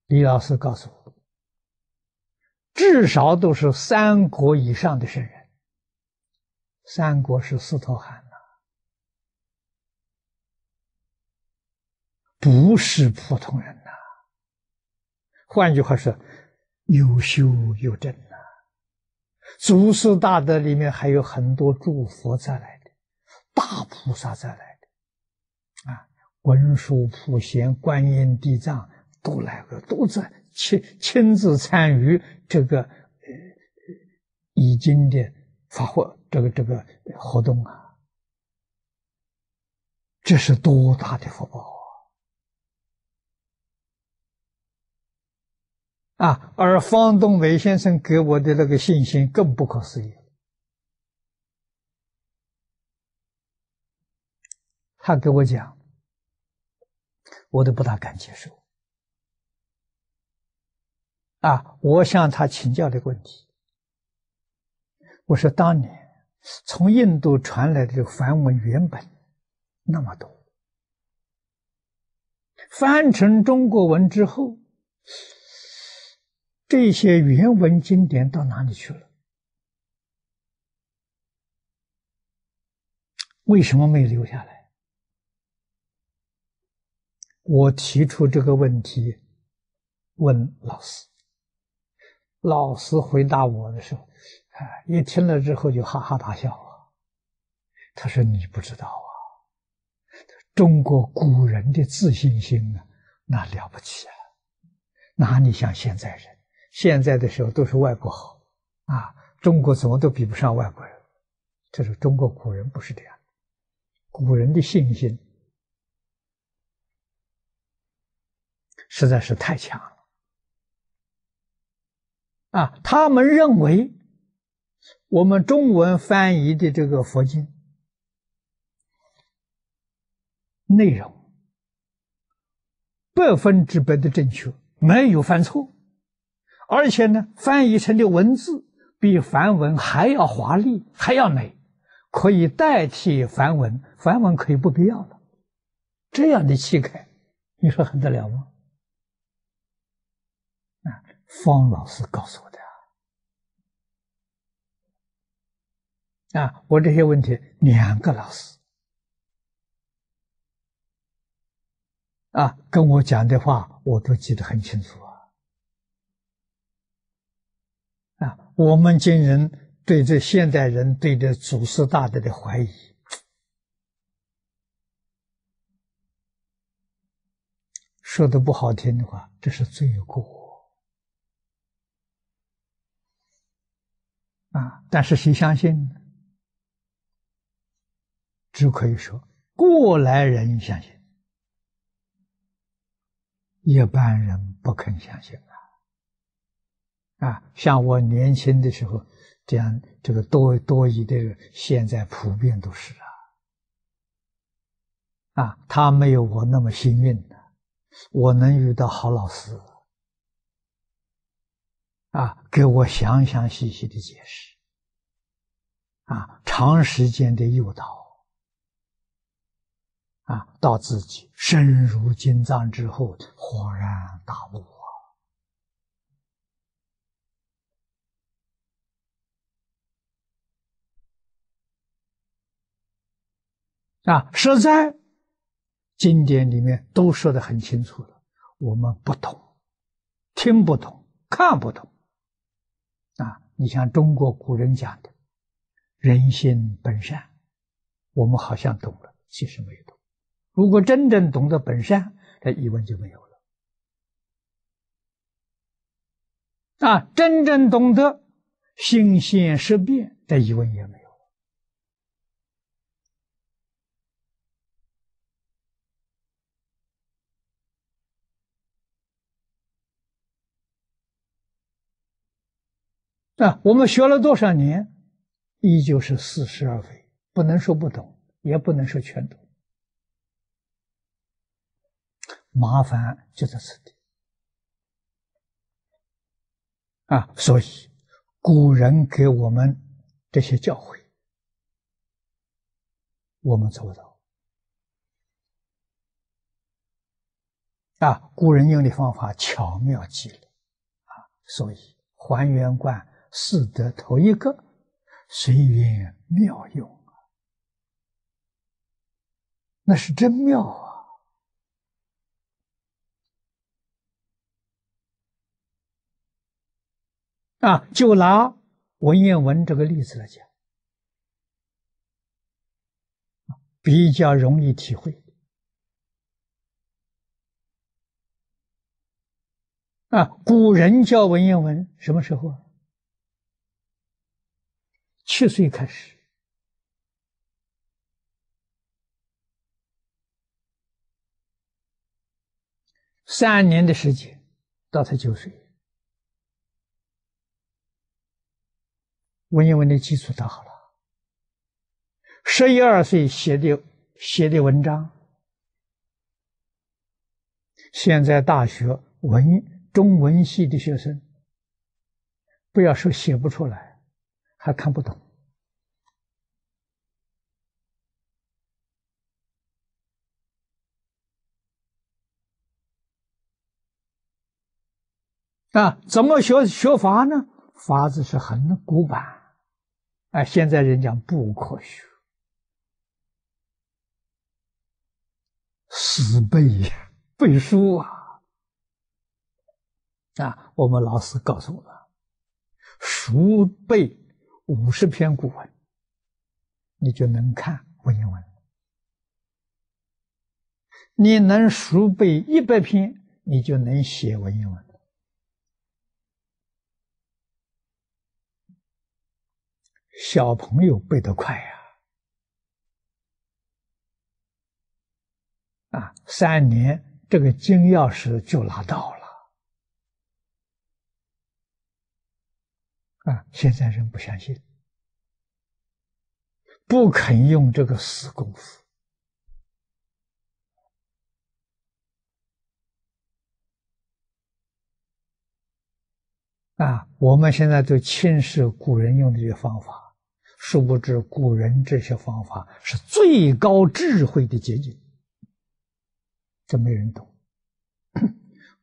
李老师告诉我。 至少都是三国以上的圣人。三国是四头汉呐、啊，不是普通人呐、啊。换句话说，有修有证呐、啊。祖师大德里面还有很多诸佛再来的，大菩萨再来的，啊，文殊、普贤、观音、地藏都来过，都在。 亲亲自参与这个呃译经的法会，这个这个活动啊，这是多大的福报啊！啊，而方东美先生给我的那个信心更不可思议。他给我讲，我都不大敢接受。啊，我向他请教这个问题。我说，当年从印度传来的梵文原本。 那么多，翻成中国文之后，这些原文经典到哪里去了？为什么没留下来？我提出这个问题，问老师，老师回答我的时候，啊，一听了之后就哈哈大笑啊。他说：“你不知道啊。” 中国古人的自信心啊，那了不起啊！哪里像现在人？现在的时候都是外国好啊，中国怎么都比不上外国人。这是中国古人不是这样，古人的信心实在是太强了啊！他们认为我们中文翻译的这个佛经。 内容百分之百的正确，没有犯错，而且呢，翻译成的文字比梵文还要华丽，还要美，可以代替梵文，梵文可以不必要了。这样的气概，你说很得了吗？啊，方老师告诉我的啊，我这些问题两个老师。 啊，跟我讲的话我都记得很清楚啊！啊，我们今人对这现代人对这祖师大德的怀疑，说的不好听的话，这是罪过啊！但是谁相信呢？只可以说过来人相信。 一般人不肯相信啊！啊，像我年轻的时候，这样这个多多疑的，现在普遍都是啊！啊，他没有我那么幸运的，我能遇到好老师啊，给我详详细细的解释啊，长时间的诱导啊，到自己。 深入经藏之后，恍然大悟啊！啊，实在经典里面都说得很清楚了，我们不懂，听不懂，看不懂。啊，你像中国古人讲的“人性本善”，我们好像懂了，其实没有懂。 如果真正懂得本善，这疑问就没有了。啊，真正懂得性现识变，这疑问也没有了。啊，我们学了多少年，依旧是似是而非，不能说不懂，也不能说全懂。 麻烦就在此地啊！所以古人给我们这些教诲，我们做不到啊！古人用的方法巧妙极了啊！所以还原观四德头一个，随缘妙用啊，那是真妙啊！ 啊，就拿文言文这个例子来讲，比较容易体会。啊，古人教文言文什么时候啊？七岁开始。三年的时间到他九岁，文言文的基础打好了。十一二岁写的写的文章，现在大学文中文系的学生，不要说写不出来，还看不懂。 啊，怎么学学法呢？法子是很古板，哎，现在人讲不可学，死背呀，背书啊！啊，我们老师告诉我们，熟背五十篇古文，你就能看文言文；你能熟背一百篇，你就能写文言文。 小朋友背得快呀！ 啊, 啊，三年这个金钥匙就拿到了。啊，现在人不相信，不肯用这个死功夫。啊，我们现在都轻视古人用的这个方法。 殊不知，古人这些方法是最高智慧的结晶，这没人懂，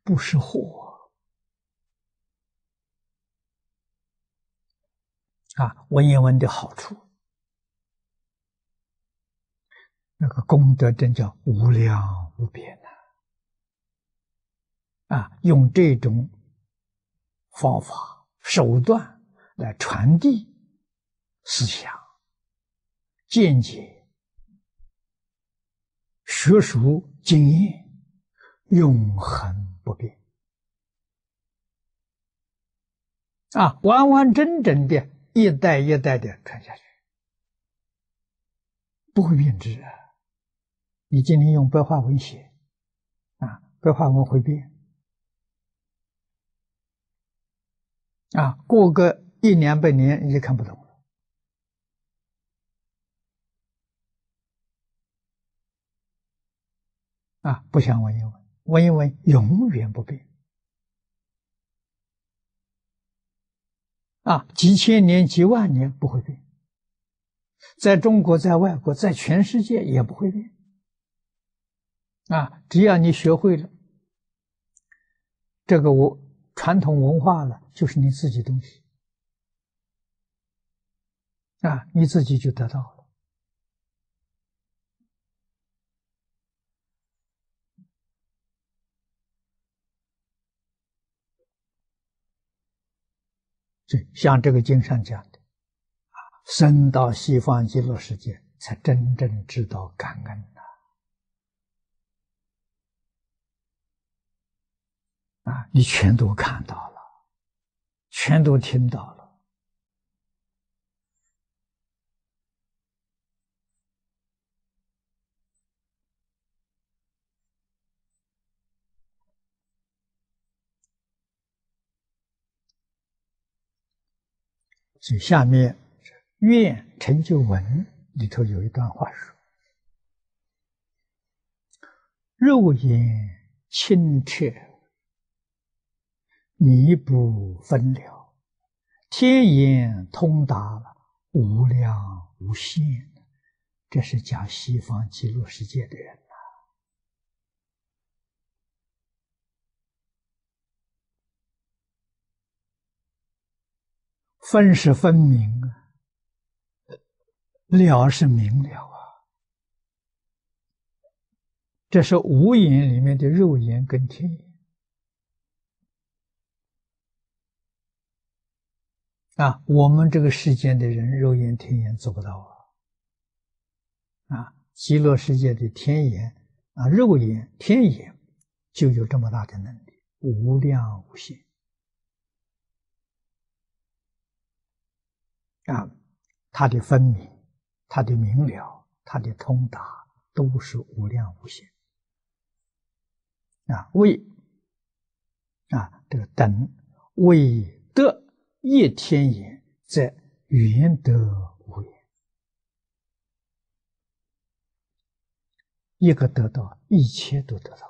不识货啊！文言文的好处，那个功德真叫无量无边呐！啊，用这种方法手段来传递。 思想、见解、学术经验，永恒不变。啊，完完整整的一代一代的传下去，不会变质啊！你今天用白话文写，啊，白话文会变。啊，过个一年半年你就看不懂。 啊，不像文言文，文言文永远不变。啊，几千年、几万年不会变，在中国、在外国、在全世界也不会变。啊，只要你学会了这个我传统文化了，就是你自己东西。啊，你自己就得到了。 就像这个经上讲的，啊，生到西方极乐世界，才真正知道感恩呐、啊！啊，你全都看到了，全都听到了，所以下面。 愿成就文里头有一段话说：“肉眼清澈，迷不分了；天眼通达，无量无限。”这是讲西方极乐世界的人呐，分是分明啊。 了是明了啊，这是五眼里面的肉眼跟天眼啊。我们这个世间的人，肉眼、天眼做不到啊。啊，极乐世界的天眼啊，肉眼、天眼就有这么大的能力，无量无限啊，它的分明。 它的明了，它的通达，都是无量无限啊！为啊，这个等为得一天也，则缘得无言。一个得到，一切都得到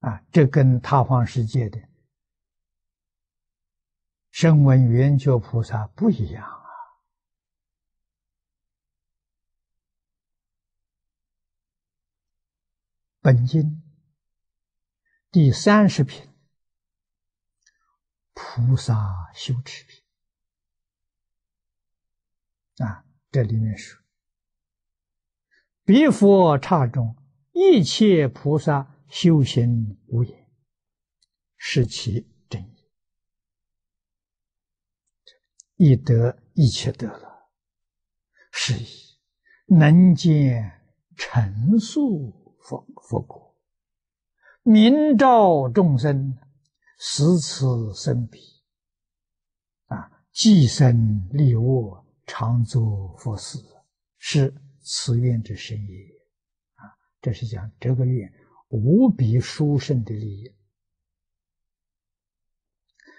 啊！这跟他方世界的声闻缘觉菩萨不一样啊！本经第三十品，菩萨修持品啊，这里面说，彼佛刹中，一切菩萨修行无言，是其正义。一得一切得了，是以能见成速佛佛果，明照众生，实此生彼啊，既生利恶。常做佛事，是此愿之深也。啊，这是讲这个愿无比殊胜的利益。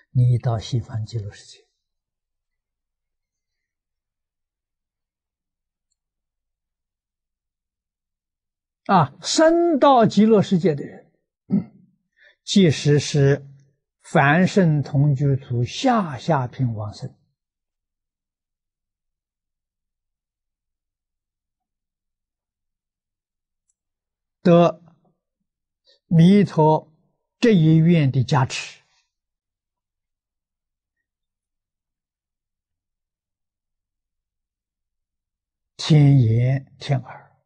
你一到西方极乐世界，啊，生到极乐世界的人，嗯、即使是凡圣同居土下下品往生。得弥陀这一愿的加持，天眼天耳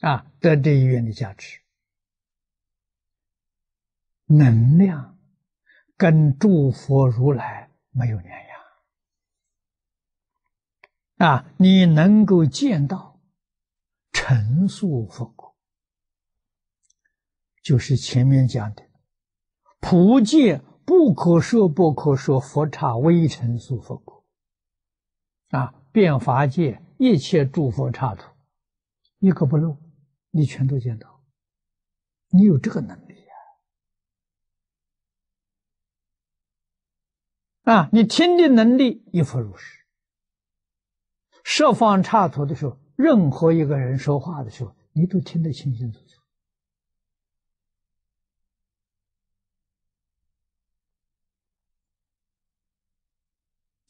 啊，得这一愿的加持，能量跟诸佛如来没有两样啊！你能够见到。成速佛果，就是前面讲的普界不可说不可说佛刹微成速佛果啊，遍法界一切诸佛刹土，一个不漏，你全都见到，你有这个能力啊！啊，你听的能力一佛如是，设放刹土的时候。任何一个人说话的时候，你都听得清清楚楚。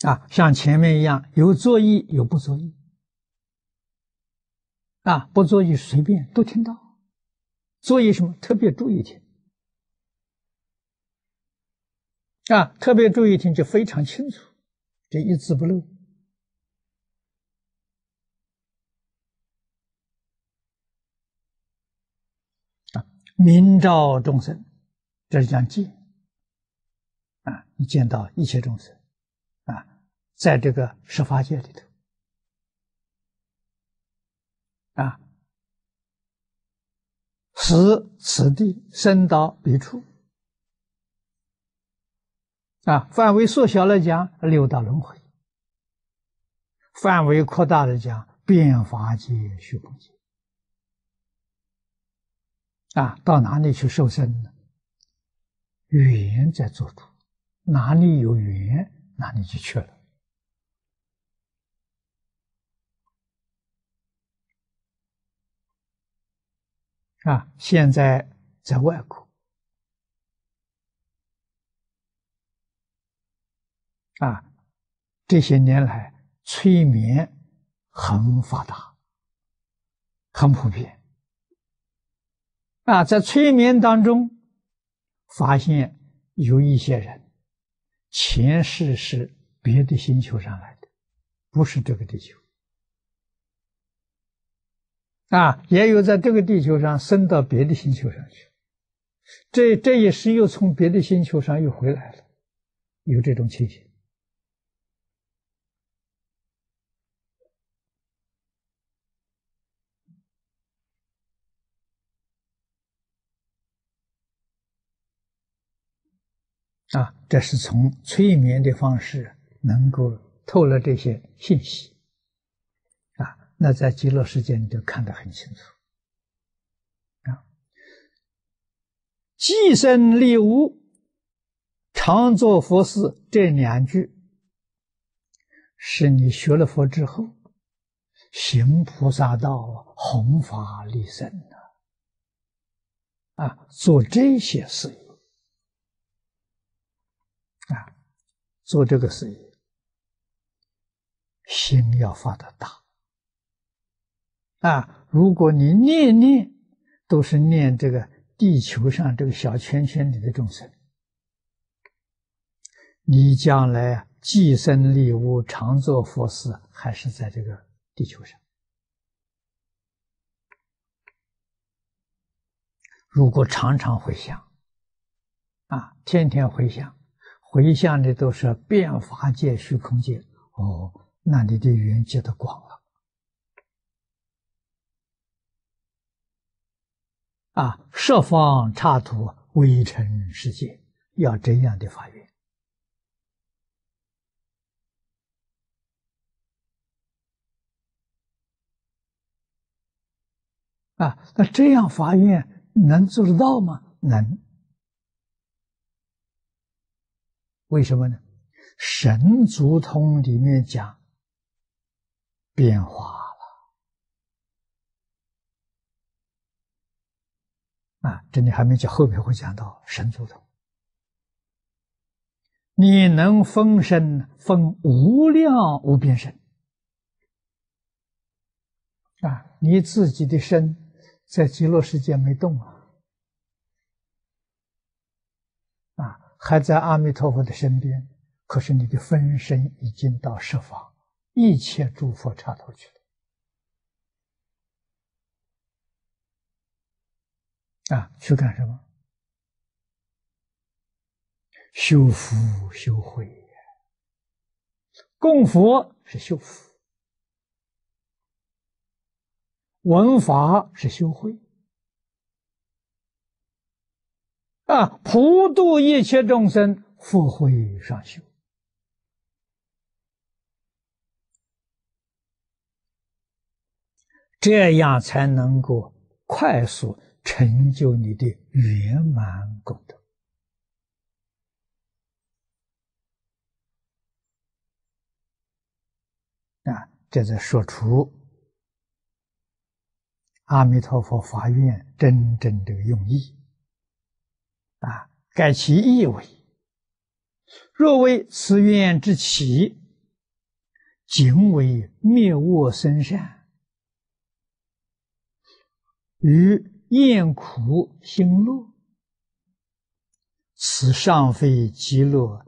啊，像前面一样，有作意，有不作意。啊，不作意随便都听到，作意什么特别注意听。啊，特别注意听就非常清楚，这一字不漏。明照众生，这是讲见啊，你见到一切众生啊，在这个十法界里头啊，时此地生到彼处啊，范围缩小来讲六道轮回，范围扩大的讲遍法界虚空界。啊，到哪里去受身呢？缘在做主，哪里有缘，哪里就去了。啊，现在在外国，啊，这些年来催眠很发达，很普遍。啊，在催眠当中，发现有一些人前世是别的星球上来的，不是这个地球。啊，也有在这个地球上升到别的星球上去，这这也是又从别的星球上又回来了，有这种情形。啊，这是从催眠的方式能够透了这些信息，啊，那在极乐世界你就看得很清楚，即生利无，常做佛事，这两句是你学了佛之后行菩萨道、弘法利生的啊，做这些事业啊，做这个事业，心要发得大啊！如果你念念都是念这个地球上这个小圈圈里的众生，你将来既生利无，常做佛事，还是在这个地球上。如果常常回向，啊，天天回向，回向的都是遍法界、虚空界，哦，那你的缘结得广了。啊，十方刹土，微尘世界，要这样的法缘。啊，那这样法院能做得到吗？能。为什么呢？神足通里面讲变化了。啊，这里还没讲，后面会讲到神足通。你能分身，分无量无边身。啊，你自己的身。在极乐世界没动啊，啊，还在阿弥陀佛的身边，可是你的分身已经到十方一切诸佛刹土去了，啊，去干什么？修福修慧，供佛是修福。闻法是修慧啊，普度一切众生，福慧双修这样才能够快速成就你的圆满功德啊！这才说出阿弥陀佛法院真正的用意啊，改其意为：若为此愿之起，仅为灭恶生善，于厌苦兴乐，此尚非极乐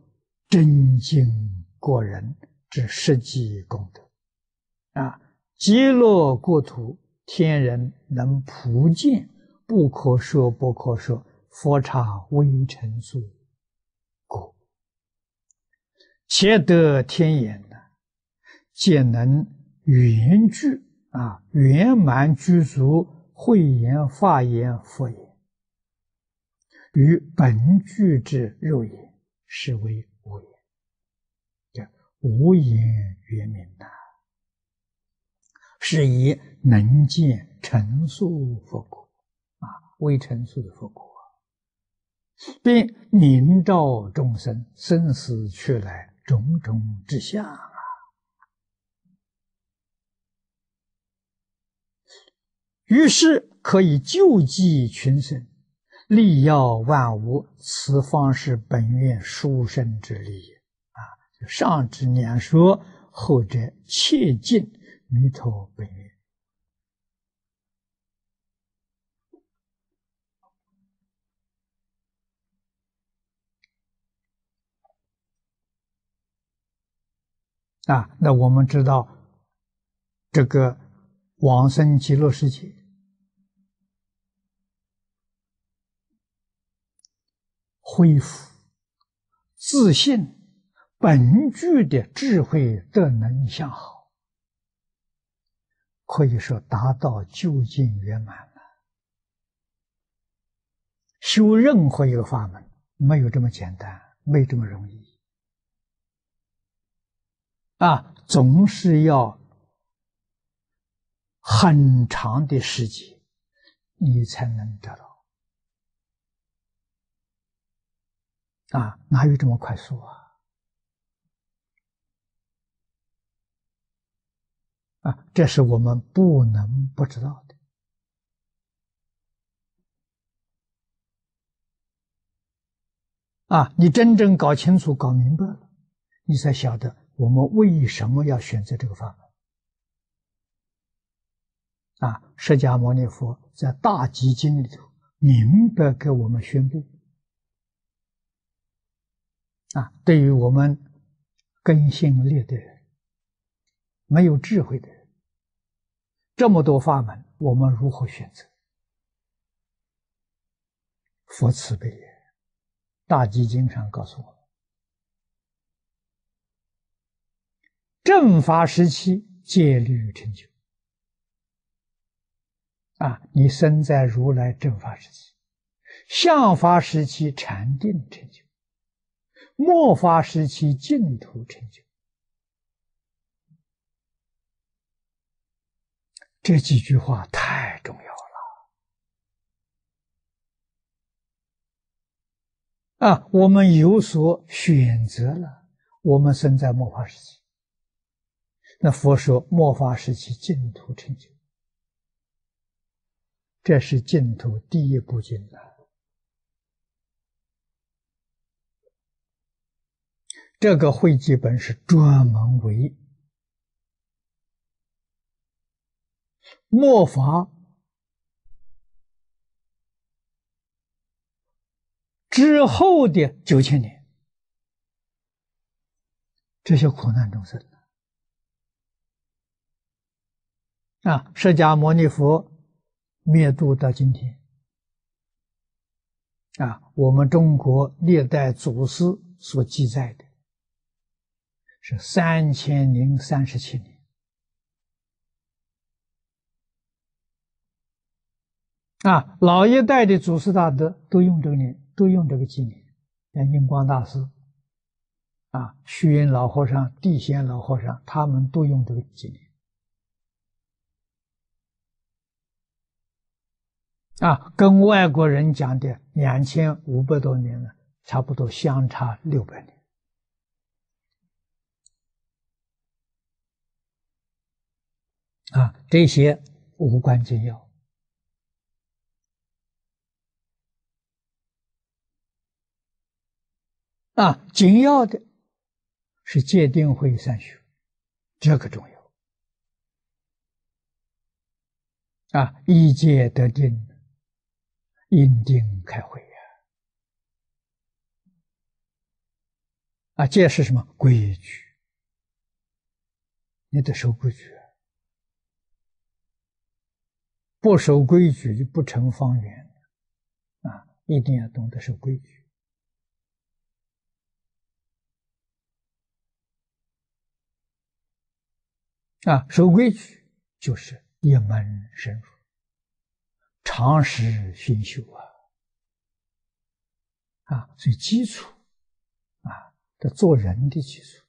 真经果人之实际功德啊！极乐国土。天人能普见，不可说不可说，佛刹微尘数故，且得天眼呢，皆能圆具啊，圆满具足慧眼、法眼、佛眼，与本具之肉眼，是为无眼。这无眼圆明呐。是以能见成速佛果啊，未成速的佛果，并明照众生生死去来种种之相啊。于是可以救济群生，利耀万物，此方是本愿殊胜之利啊！上之年说，后者切近。弥陀本愿啊，那我们知道，这个往生极乐世界，恢复自信本具的智慧德能向好。可以说达到究竟圆满了。修任何一个法门，没有这么简单，没这么容易。啊，总是要很长的时间，你才能得到。啊，哪有这么快速啊？啊，这是我们不能不知道的。 啊，你真正搞清楚、搞明白了，你才晓得我们为什么要选择这个法门。啊，释迦牟尼佛在《大集经》里头明白给我们宣布，啊，对于我们根性劣的人、没有智慧的人，这么多法门，我们如何选择？佛慈悲也。 大集经上告诉我们，正法时期戒律成就。啊，你生在如来正法时期，相法时期禅定成就，末法时期净土成就。这几句话太重要了。 啊，我们有所选择了。我们生在末法时期，那佛说末法时期净土成就，这是净土第一部经啊。这个汇集本是专门为末法。 之后的九千年，这些苦难众生啊，释迦牟尼佛灭度到今天啊，我们中国历代祖师所记载的是三千零三十七年啊，老一代的祖师大德都用这个年。 都用这个纪年，像印光大师、啊虚云老和尚、地仙老和尚，他们都用这个纪年。啊，跟外国人讲的两千五百多年了，差不多相差六百年。啊，这些无关紧要。 啊，紧要的是戒定慧三学，这个重要。啊，一戒得定，因定开慧呀。啊，戒是什么？规矩，你得守规矩，不守规矩就不成方圆。啊，一定要懂得守规矩。 啊，守规矩就是一门深入，常识熏修啊！啊，所以基础啊，这做人的基础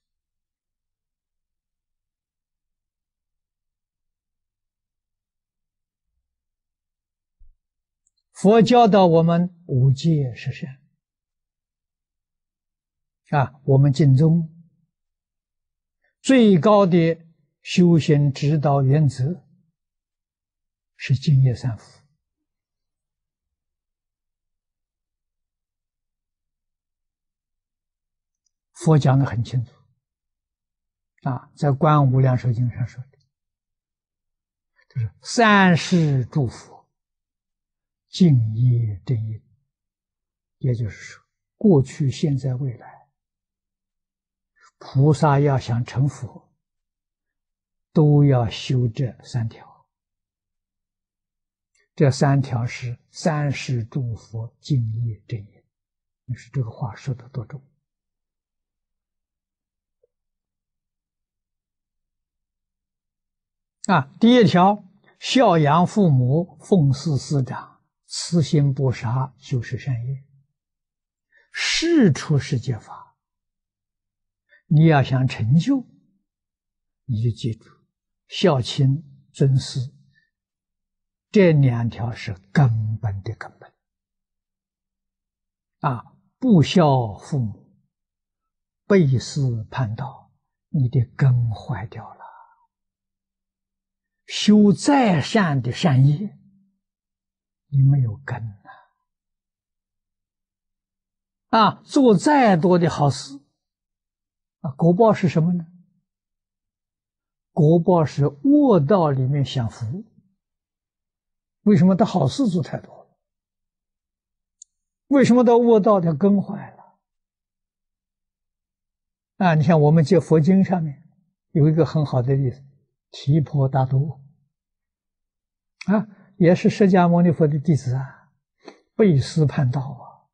佛教导我们五戒十善啊，我们净宗最高的。 修行指导原则是净业三福佛讲得很清楚啊，在《观无量寿经》上说的，就是三世诸佛净业真因，也就是说，过去、现在、未来，菩萨要想成佛。 都要修这三条，这三条是三世诸佛净业真言。你说这个话说得多重啊！第一条，孝养父母，奉事师长，慈心不杀，修持善业，是出世界法。你要想成就，你就记住。 孝亲尊师，这两条是根本的根本啊！不孝父母，背思叛道，你的根坏掉了。修再善的善业，你没有根呐、啊！啊，做再多的好事，啊，果报是什么呢？果报是恶道里面享福。为什么他好事做太多？ 为什么到恶道它根坏了？啊，你像我们这佛经上面有一个很好的例子，提婆达多啊，也是释迦牟尼佛的弟子啊，背思叛道啊，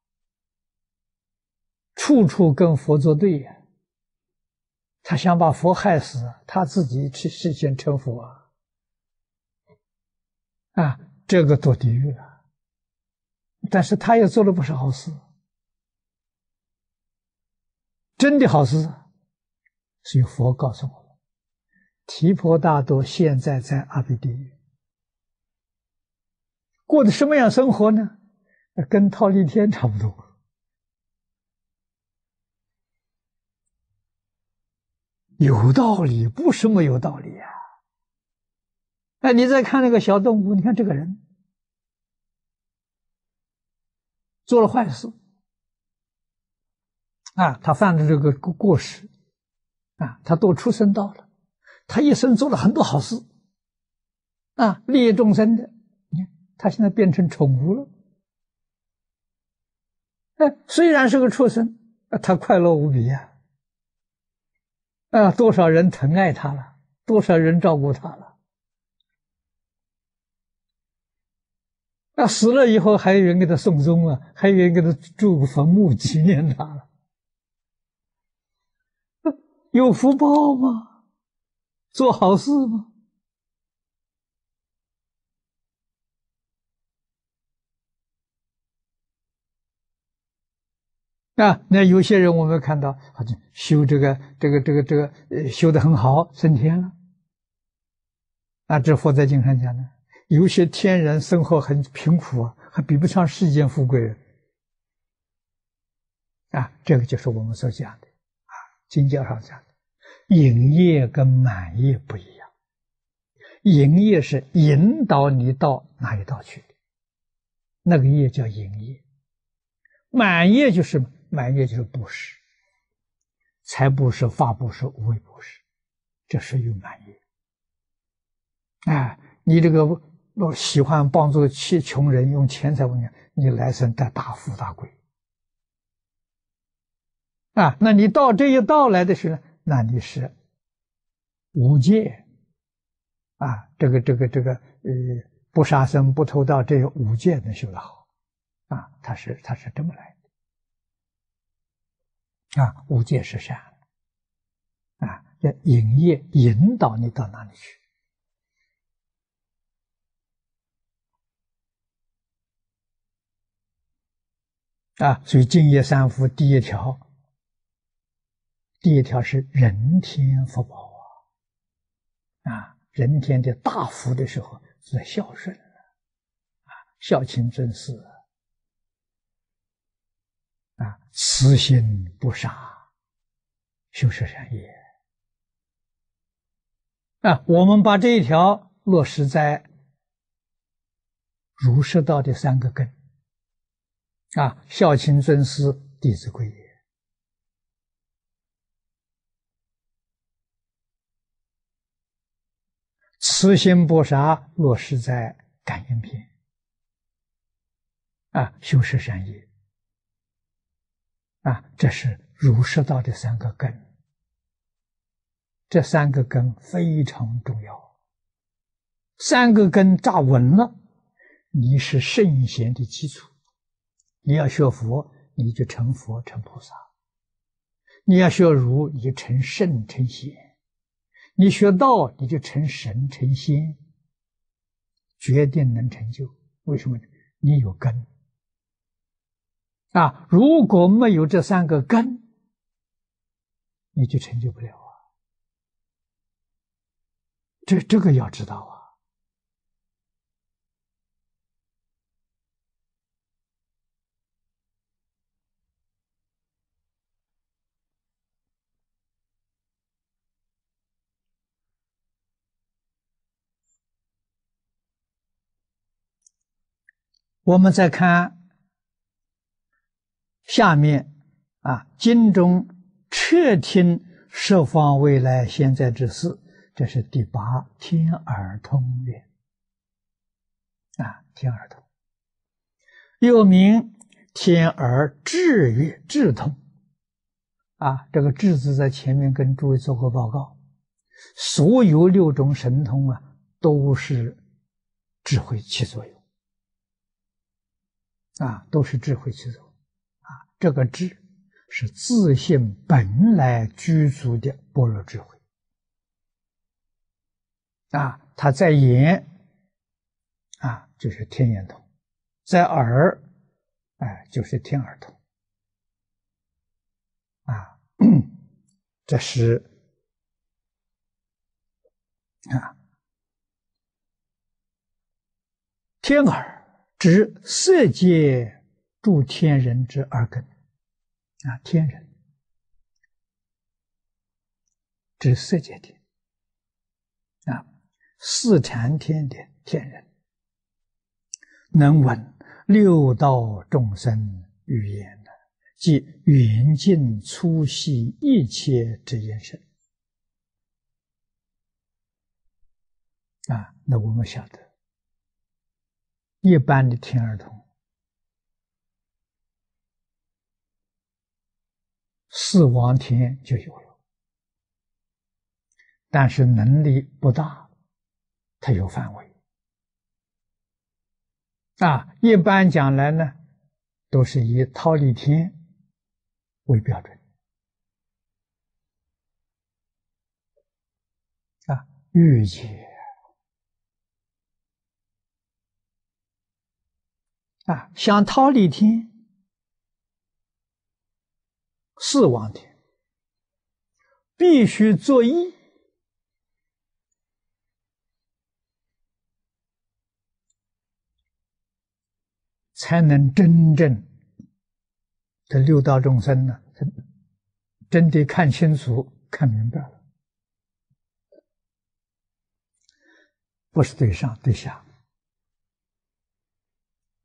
处处跟佛作对呀、啊。他想把佛害死，他自己去事先成佛啊，啊，这个堕地狱了、啊。 但是他也做了不少好事，真的好事。所以佛告诉我们，提婆达多现在在阿鼻地狱，过的什么样生活呢？跟忉利天差不多。有道理，不是没有道理啊。哎，你再看那个小动物，你看这个人。 做了坏事，啊，他犯了这个过失，啊，他堕畜生道了。他一生做了很多好事，啊，利益众生的。你看，他现在变成宠物了。哎，虽然是个畜生，啊，他快乐无比呀、啊！啊，多少人疼爱他了，多少人照顾他了。那、啊、死了以后，还有人给他送终啊，还有人给他筑个坟墓纪念他了、啊，有福报吗？做好事吗？啊，那有些人我们看到，好像修这个、这个、这个、这个，呃，修得很好，升天了。啊，这佛在经上讲的。 有些天人生活很贫苦啊，还比不上世间富贵啊！这个就是我们所讲的啊，经教上讲的，引业跟满业不一样。引业是引导你到哪一道去的，那个业叫引业；满业就是满业就是布施，财布施、法布施、无为布施，这属于满业。哎，你这个。 我喜欢帮助穷穷人用钱财问你，你来生得大富大贵啊！那你到这一道来的时候，那你是无戒啊，这个这个这个呃，不杀生、不偷盗，这五戒能修得好啊，他是他是这么来的啊，五戒是善啊，要引业引导你到哪里去。 啊，所以净业三福第一条，第一条是人天福报啊，啊，人天的大福的时候是孝顺啊，孝亲尊师啊，慈心不杀，修持善业啊，我们把这一条落实在儒释道的三个根。 啊，孝亲尊师，《弟子规》也。慈心不杀，落实在《感应篇》。啊，修持善业。啊，这是儒释道的三个根。这三个根非常重要。三个根扎稳了，你是圣贤的基础。 你要学佛，你就成佛成菩萨；你要学儒，你就成圣成贤；你学道，你就成神成仙。决定能成就，为什么？你有根啊！如果没有这三个根，你就成就不了啊！这这个要知道啊！我们再看下面啊，经中彻听十方未来现在之事，这是第八天耳通略啊，天耳通又名天耳智略智通啊，这个智字在前面跟诸位做过报告，所有六种神通啊，都是智慧起作用。啊，都是智慧起作用。啊，这个智是自性本来具足的般若智慧。啊，它在眼，啊，就是天眼通；在耳，哎，就是天耳通。啊，这是啊，天耳。指色界住天人之耳根啊，天人指色界天啊，四禅天的天人能闻六道众生语言的，即远近粗细一切之言声啊。那我们晓得。一般的天耳通，四王天就有了，但是能力不大，它有范围啊。一般讲来呢，都是以忉利天为标准啊，欲界。啊，像忉利天、四王天，必须作意，才能真正这六道众生呢，真的看清楚、看明白了，不是对上对下。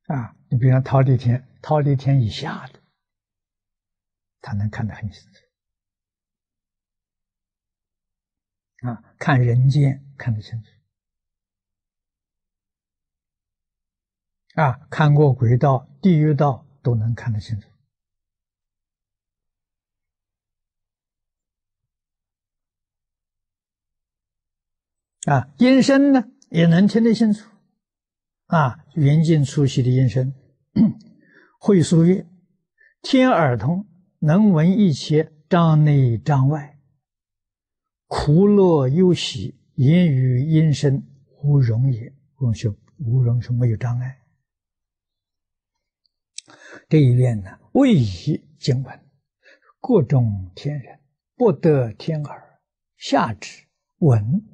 啊，你比方忉利天，忉利天以下的，他能看得很清楚。啊，看人间看得清楚。啊，看过鬼道、地狱道都能看得清楚。啊，音声呢也能听得清楚。啊，远近粗细的音声，会疏乐，天耳通能闻一切障内障外，苦乐忧喜，言语音声无容也，无容无容是没有障碍。这一愿呢，未以经文，各种天人不得天耳，下至闻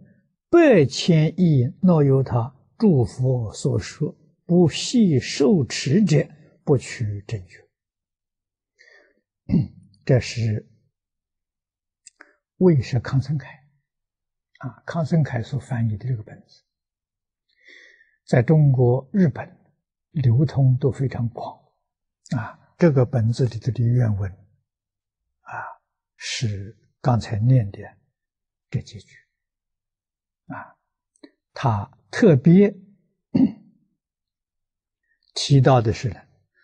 百千亿若由他。诸佛所说，不系受持者，不取正觉。这是魏是康僧铠啊，康僧铠所翻译的这个本子，在中国、日本流通都非常广啊。这个本子里头的原文啊，是刚才念的这几句啊。他特别提到的是呢，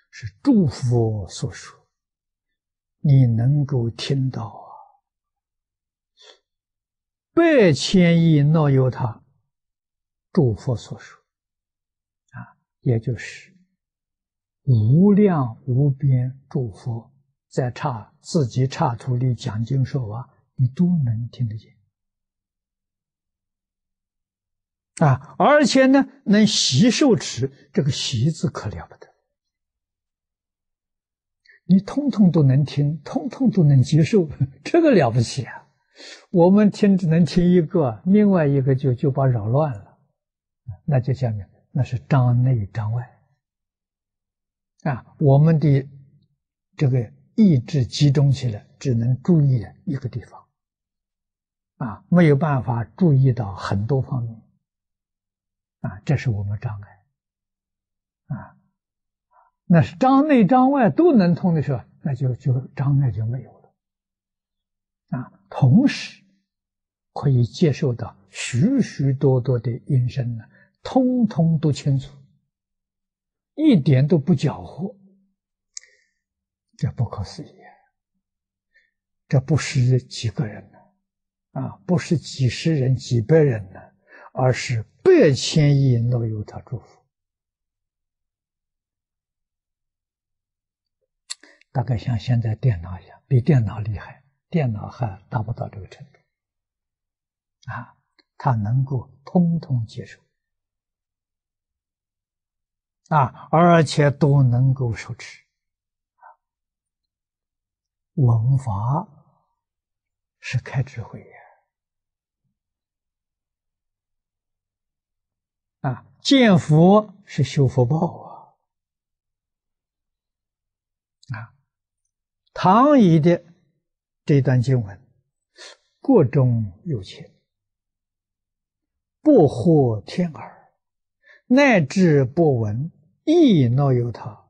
是诸佛所说，你能够听到啊，百千亿若由他诸佛所说啊，也就是无量无边诸佛在刹自己刹土里讲经说法，你都能听得见。啊，而且呢，能习受持，这个习字可了不得，你通通都能听，通通都能接受，这个了不起啊！我们听只能听一个，另外一个就就把扰乱了，那就下面那是障内障外啊，我们的这个意志集中起来，只能注意一个地方啊，没有办法注意到很多方面。啊，这是我们障碍啊，那是章内章外都能通的时候，那就就障碍就没有了啊。同时可以接受到许许多多的音声呢，通通都清楚，一点都不搅和，这不可思议。 这不是几个人呢、啊，啊，不是几十人、几百人呢、啊，而是百千亿人都有他祝福。大概像现在电脑一样，比电脑厉害，电脑还达不到这个程度，啊，它能够通通接受，啊，而且都能够受持。 闻法是开智慧呀，啊，见佛是修福报啊，啊，唐乙的这段经文，过中有情，不获天耳，乃至不闻，亦若有他，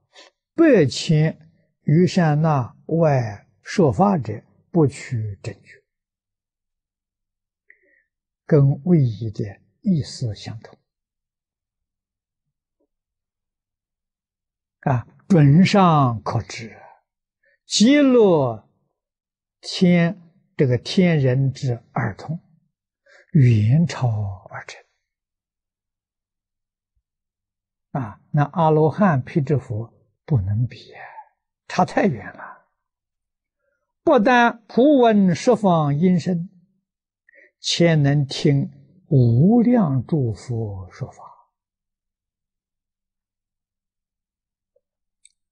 百千余善那外。 说法者不取正觉，跟魏译的意思相同啊。准上可知，极乐天这个天人之二通，远超二乘啊。那阿罗汉、辟支佛不能比，差太远了。 不但普闻十方音声，且能听无量诸佛说法。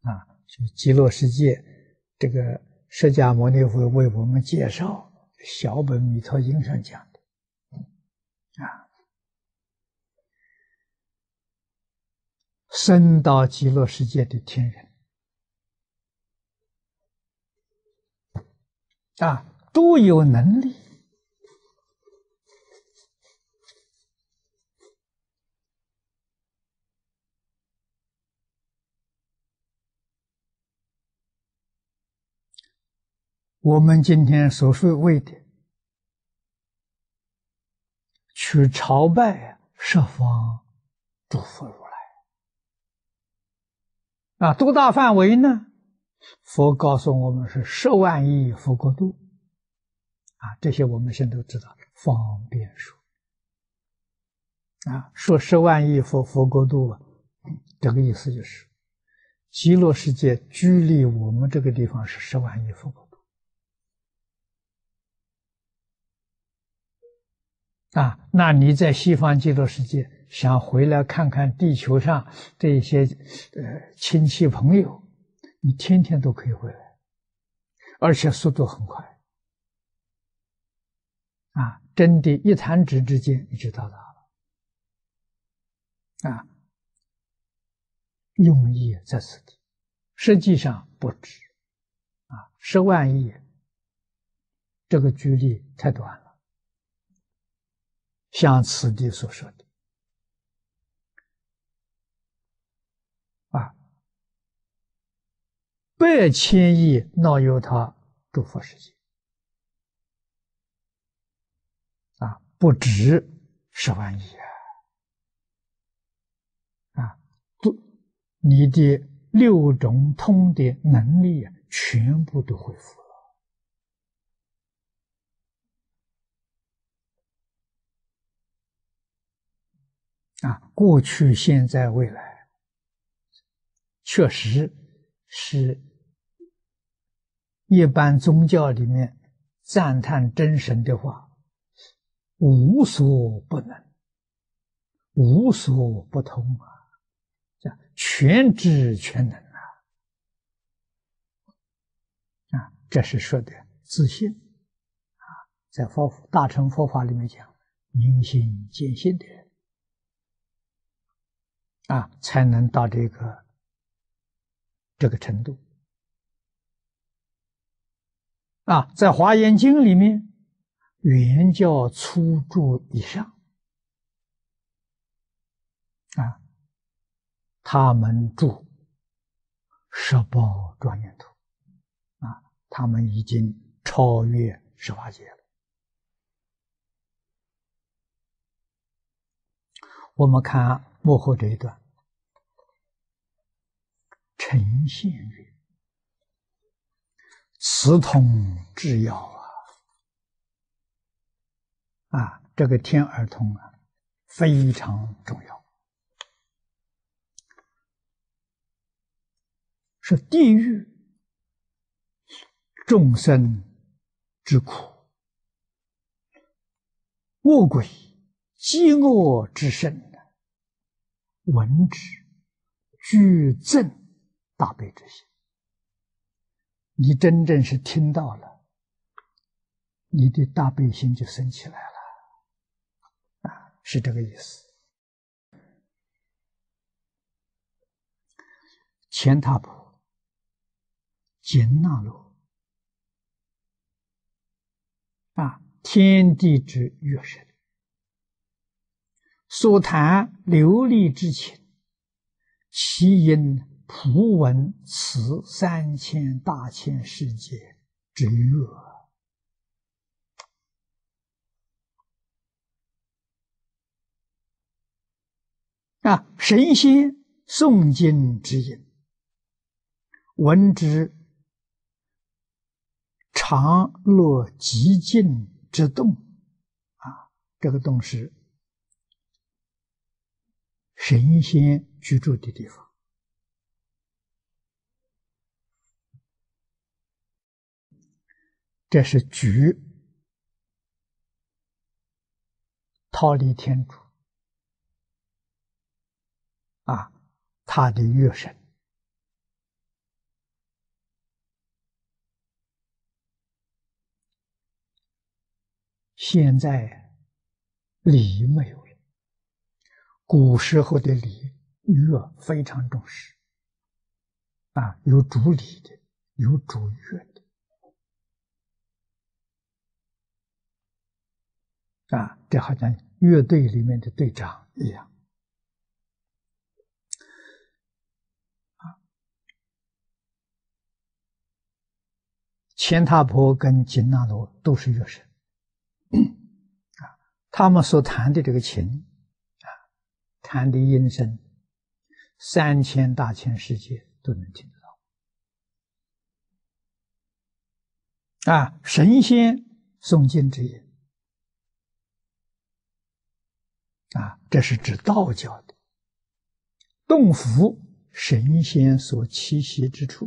啊，就极乐世界，这个释迦牟尼佛为我们介绍小本弥陀经上讲的。啊，生到极乐世界的天人。 啊，都有能力我们今天所谓的去朝拜十方诸佛如来啊，多大范围呢？ 佛告诉我们是十万亿佛国度，啊，这些我们现在都知道，方便说。啊，说十万亿佛佛国度啊，这个意思就是，极乐世界距离我们这个地方是十万亿佛国度。啊，那你在西方极乐世界想回来看看地球上这些呃亲戚朋友。 你天天都可以回来，而且速度很快，啊，真的，一弹指之间你就到达了，啊，用意在此地，实际上不止，啊，十万亿，这个距离太短了，像此地所说的，啊。 百千亿闹由他诸佛世界啊，不止十万亿啊！啊，都你的六种通的能力全部都恢复了啊！过去、现在、未来，确实是。 一般宗教里面赞叹真神的话，无所不能，无所不通啊，全知全能啊！啊，这是说的自信啊，在佛大乘佛法里面讲，明心见性的人啊，才能到这个这个程度。 啊，在《华严经》里面，原教初住以上，啊，他们住十报庄严土啊，他们已经超越十法界了。我们看幕后这一段，陈宪曰：“此通至要啊！啊，这个天耳通啊，非常重要。” 是地狱众生之苦，恶鬼饥饿之甚呢？闻之，具憎大悲之心。你真正是听到了，你的大悲心就升起来了，啊，是这个意思。 乾闼婆、紧那罗啊，天地之乐声，所弹琉璃之琴，其音普闻此三千大千世界之乐。啊，神仙诵经之音。 闻之，常乐极尽之动，啊，这个动是神仙居住的地方。这是举忉利天竺啊，他的乐声。 现在礼没有了，古时候的礼乐非常重视，啊，有主礼的，有主乐的，啊，这好像乐队里面的队长一样，啊，乾闼婆跟紧那罗都是乐神。 啊，他们所弹的这个琴，啊，弹的音声，三千大千世界都能听得到。啊，神仙诵经之音，啊，这是指道教的。洞府神仙所栖息之处，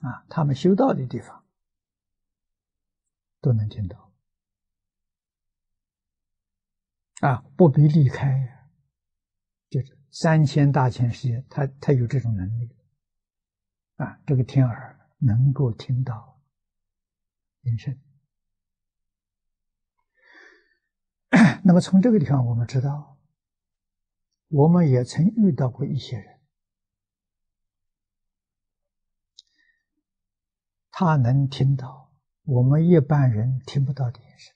啊，他们修道的地方，都能听到。 啊，不必离开，就是三千大千世界，他他有这种能力，啊，这个天耳能够听到音声。那么从这个地方，我们知道，我们也曾遇到过一些人，他能听到我们一般人听不到的音声。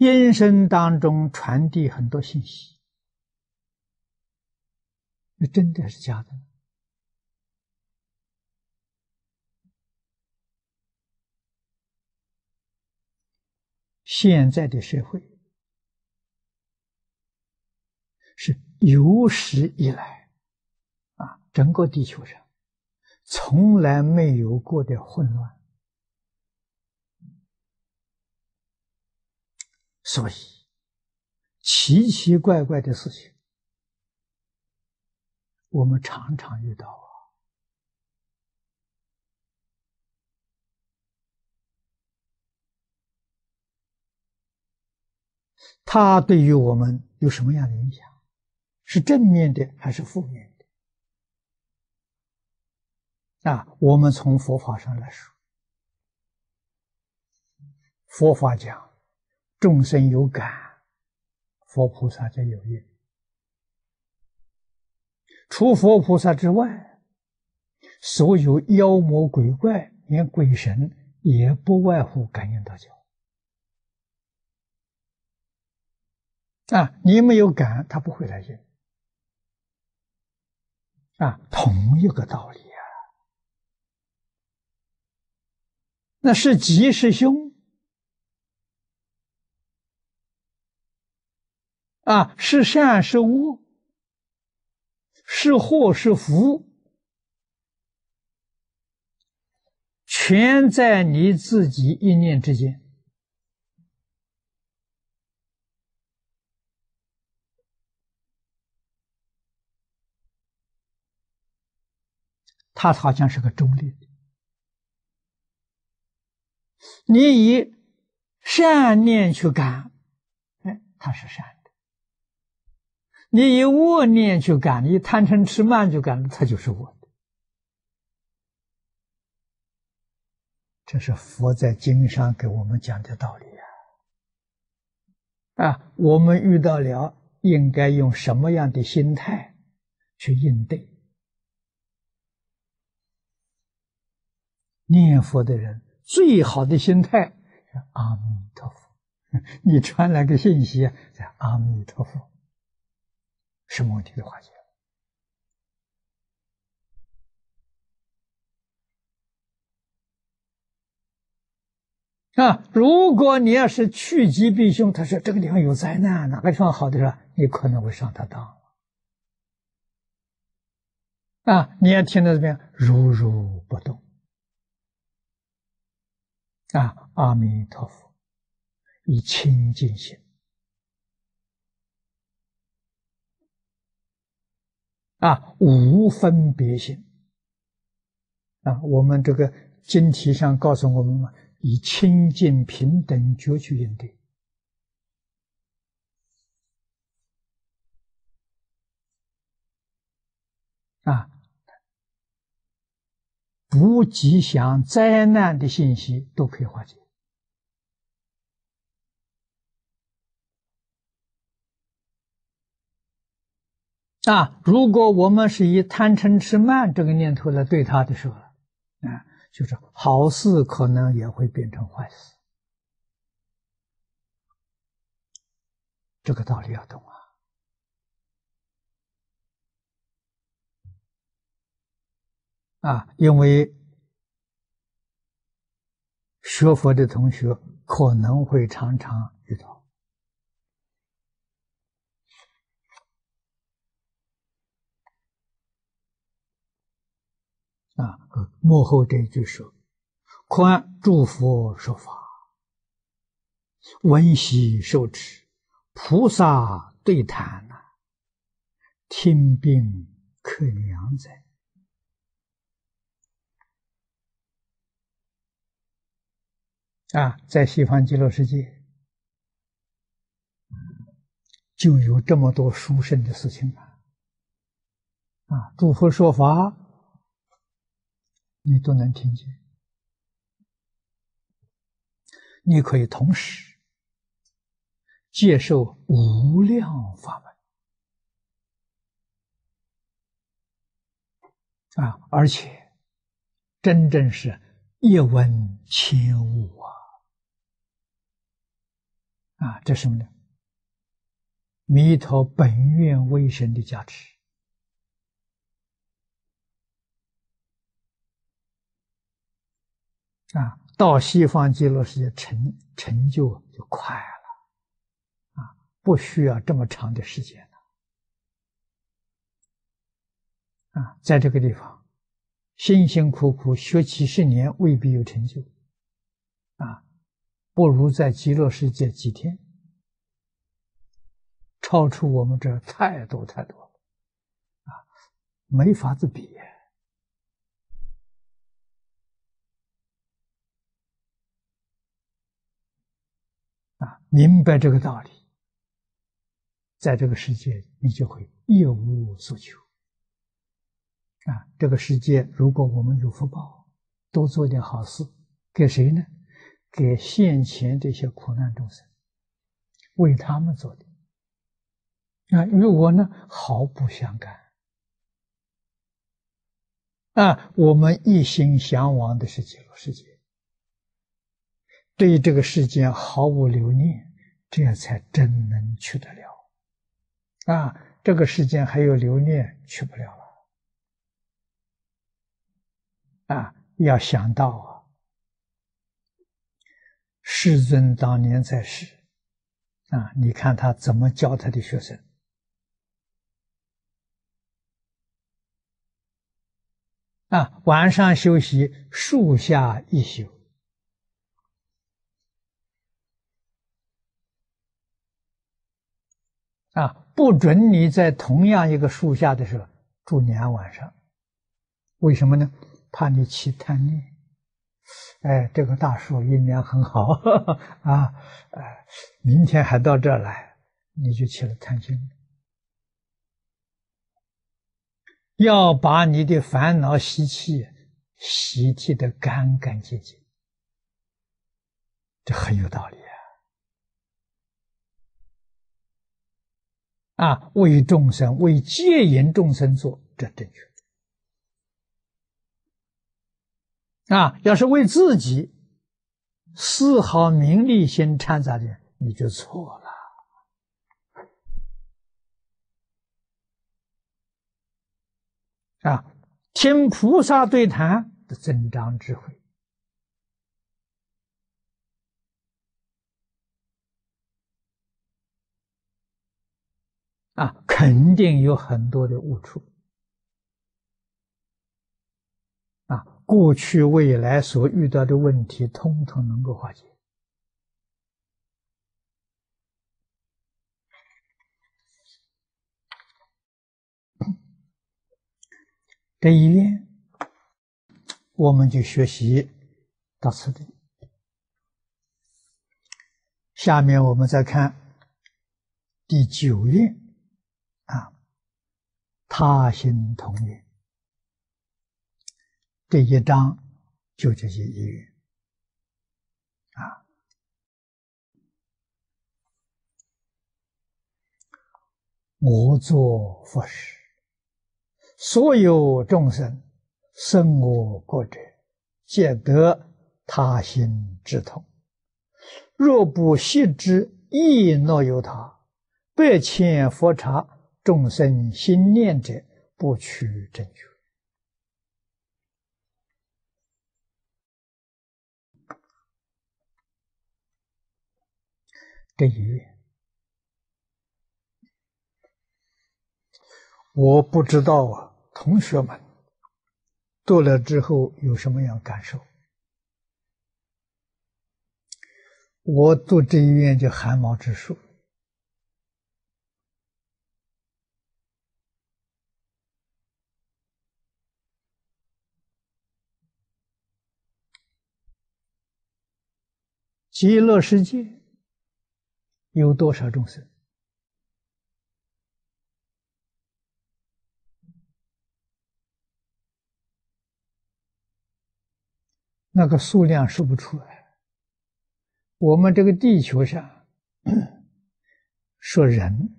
音声当中传递很多信息，那真的是假的呢？现在的社会是有史以来啊，整个地球上从来没有过的混乱。 所以，奇奇怪怪的事情，我们常常遇到啊。它对于我们有什么样的影响？是正面的还是负面的？啊，我们从佛法上来说，佛法讲。 众生有感，佛菩萨才有应。除佛菩萨之外，所有妖魔鬼怪，连鬼神也不外乎感应道教。啊，你没有感，他不会来应。啊，同一个道理啊。那是吉是凶啊，是善是恶，是祸是福，全在你自己一念之间。 它好像是个中立的，你以善念去感，哎，它是善的；你以恶念去感，你贪嗔痴慢去感，它就是恶的。这是佛在经上给我们讲的道理啊！啊，我们遇到了，应该用什么样的心态去应对？ 念佛的人最好的心态是阿弥陀佛。你传来个信息，是阿弥陀佛，什么问题都化解了。啊，如果你要是趋吉避凶，他说这个地方有灾难，哪个地方好的时候，你可能会上他当了。啊，你要听到这边如如不动。 啊，阿弥陀佛，以清净心啊，无分别心啊，我们这个经题上告诉我们嘛，以清净平等觉去应对啊。 不吉祥、灾难的信息都可以化解啊！如果我们是以贪嗔痴慢这个念头来对它的时候，啊，就是好事可能也会变成坏事，这个道理要懂啊。 啊，因为学佛的同学可能会常常遇到啊，幕后这一句是：宽诸佛说法，闻喜受持，菩萨对谈呐，听病可良哉。 啊，在西方极乐世界就有这么多殊胜的事情啊！啊，诸佛说法，你都能听见。你可以同时接受无量法门啊，而且真正是一闻千悟啊！ 啊，这是什么呢？弥陀本愿威神的加持啊，到西方极乐世界成成就就快了啊，不需要这么长的时间了啊，在这个地方辛辛苦苦学几十年，未必有成就啊。 不如在极乐世界几天，超出我们这太多太多了，啊，没法子比。啊，明白这个道理，在这个世界你就会一无所求。啊，这个世界如果我们有福报，多做点好事，给谁呢？ 给现前这些苦难众生，为他们做的，啊，与我呢毫不相干。啊，我们一心向往的是极乐世界，对这个世界毫无留念，这才真能去得了。啊，这个世界还有留念，去不了了。啊，要想到啊，世尊当年在世啊，你看他怎么教他的学生。 啊，晚上休息，树下一宿。啊，不准你在同样一个树下的时候住两晚上，为什么呢？怕你起贪念。哎，这个大树阴凉很好呵呵啊，哎，明天还到这儿来，你就起了贪心了。 要把你的烦恼习气洗涤得干干净净，这很有道理啊！啊，为众生、为戒引众生做，这正确。啊，要是为自己丝毫名利心掺杂的，你就错了。 啊，听菩萨对谈的增长智慧，啊，肯定有很多的悟处，啊，过去未来所遇到的问题，通通能够化解。这一愿，我们就学习到此地。下面我们再看第九愿啊，他心同愿。这一章就这些一愿啊。我作佛时。 所有众生生我国者，皆得他心之同。若不悉知，亦若有他。百千佛刹众生心念者，不取正觉。这一愿。 我不知道啊，同学们读了之后有什么样感受？我读这一愿就汗毛直竖极乐世界有多少众生？ 那个数量说不出来。我们这个地球上，说人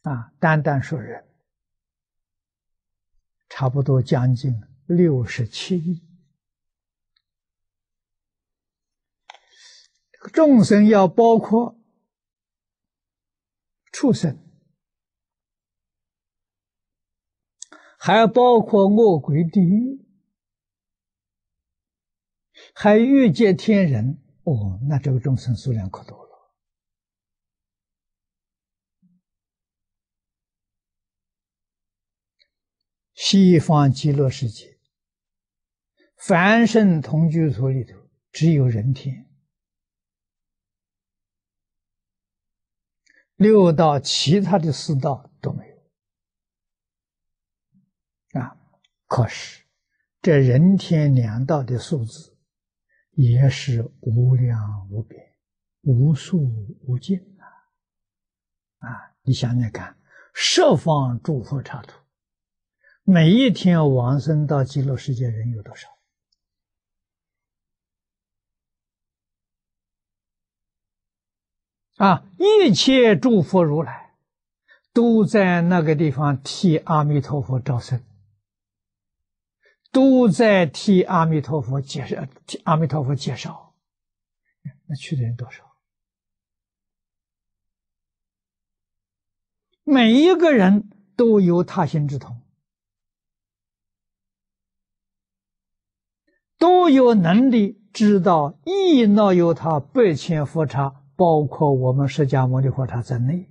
啊，单单说人，差不多将近六十七亿。这个众生要包括畜生，还包括恶鬼、地狱。 还欲界天人哦，那这个众生数量可多了西方极乐世界，凡圣同居所里头只有人天，六道其他的四道都没有啊。可是这人天两道的数字。 也是无量无边、无数无尽啊！啊，你想想看，十方诸佛刹土，每一天往生到极乐世界人有多少？啊，一切诸佛如来都在那个地方替阿弥陀佛招生。 都在替阿弥陀佛介绍，替阿弥陀佛介绍，那去的人多少？每一个人都有他心之同，都有能力知道一闹有他百千佛刹，包括我们释迦牟尼佛刹在内，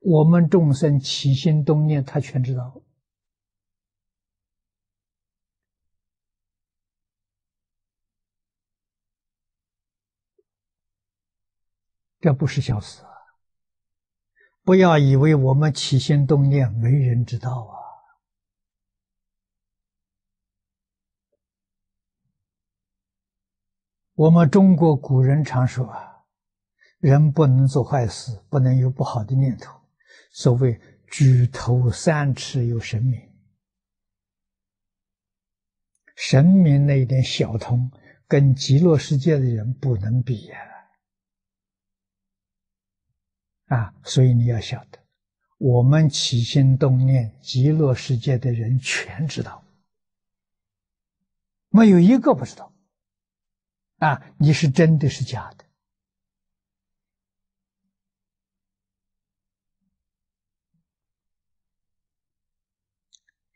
我们众生起心动念，他全知道。这不是小事啊！不要以为我们起心动念没人知道啊！我们中国古人常说啊，人不能做坏事，不能有不好的念头。所谓举头三尺有神明，神明那一点小通，跟极乐世界的人不能比呀！ 啊，所以你要晓得，我们起心动念，极乐世界的人全知道，没有一个不知道。啊，你是真的是假的？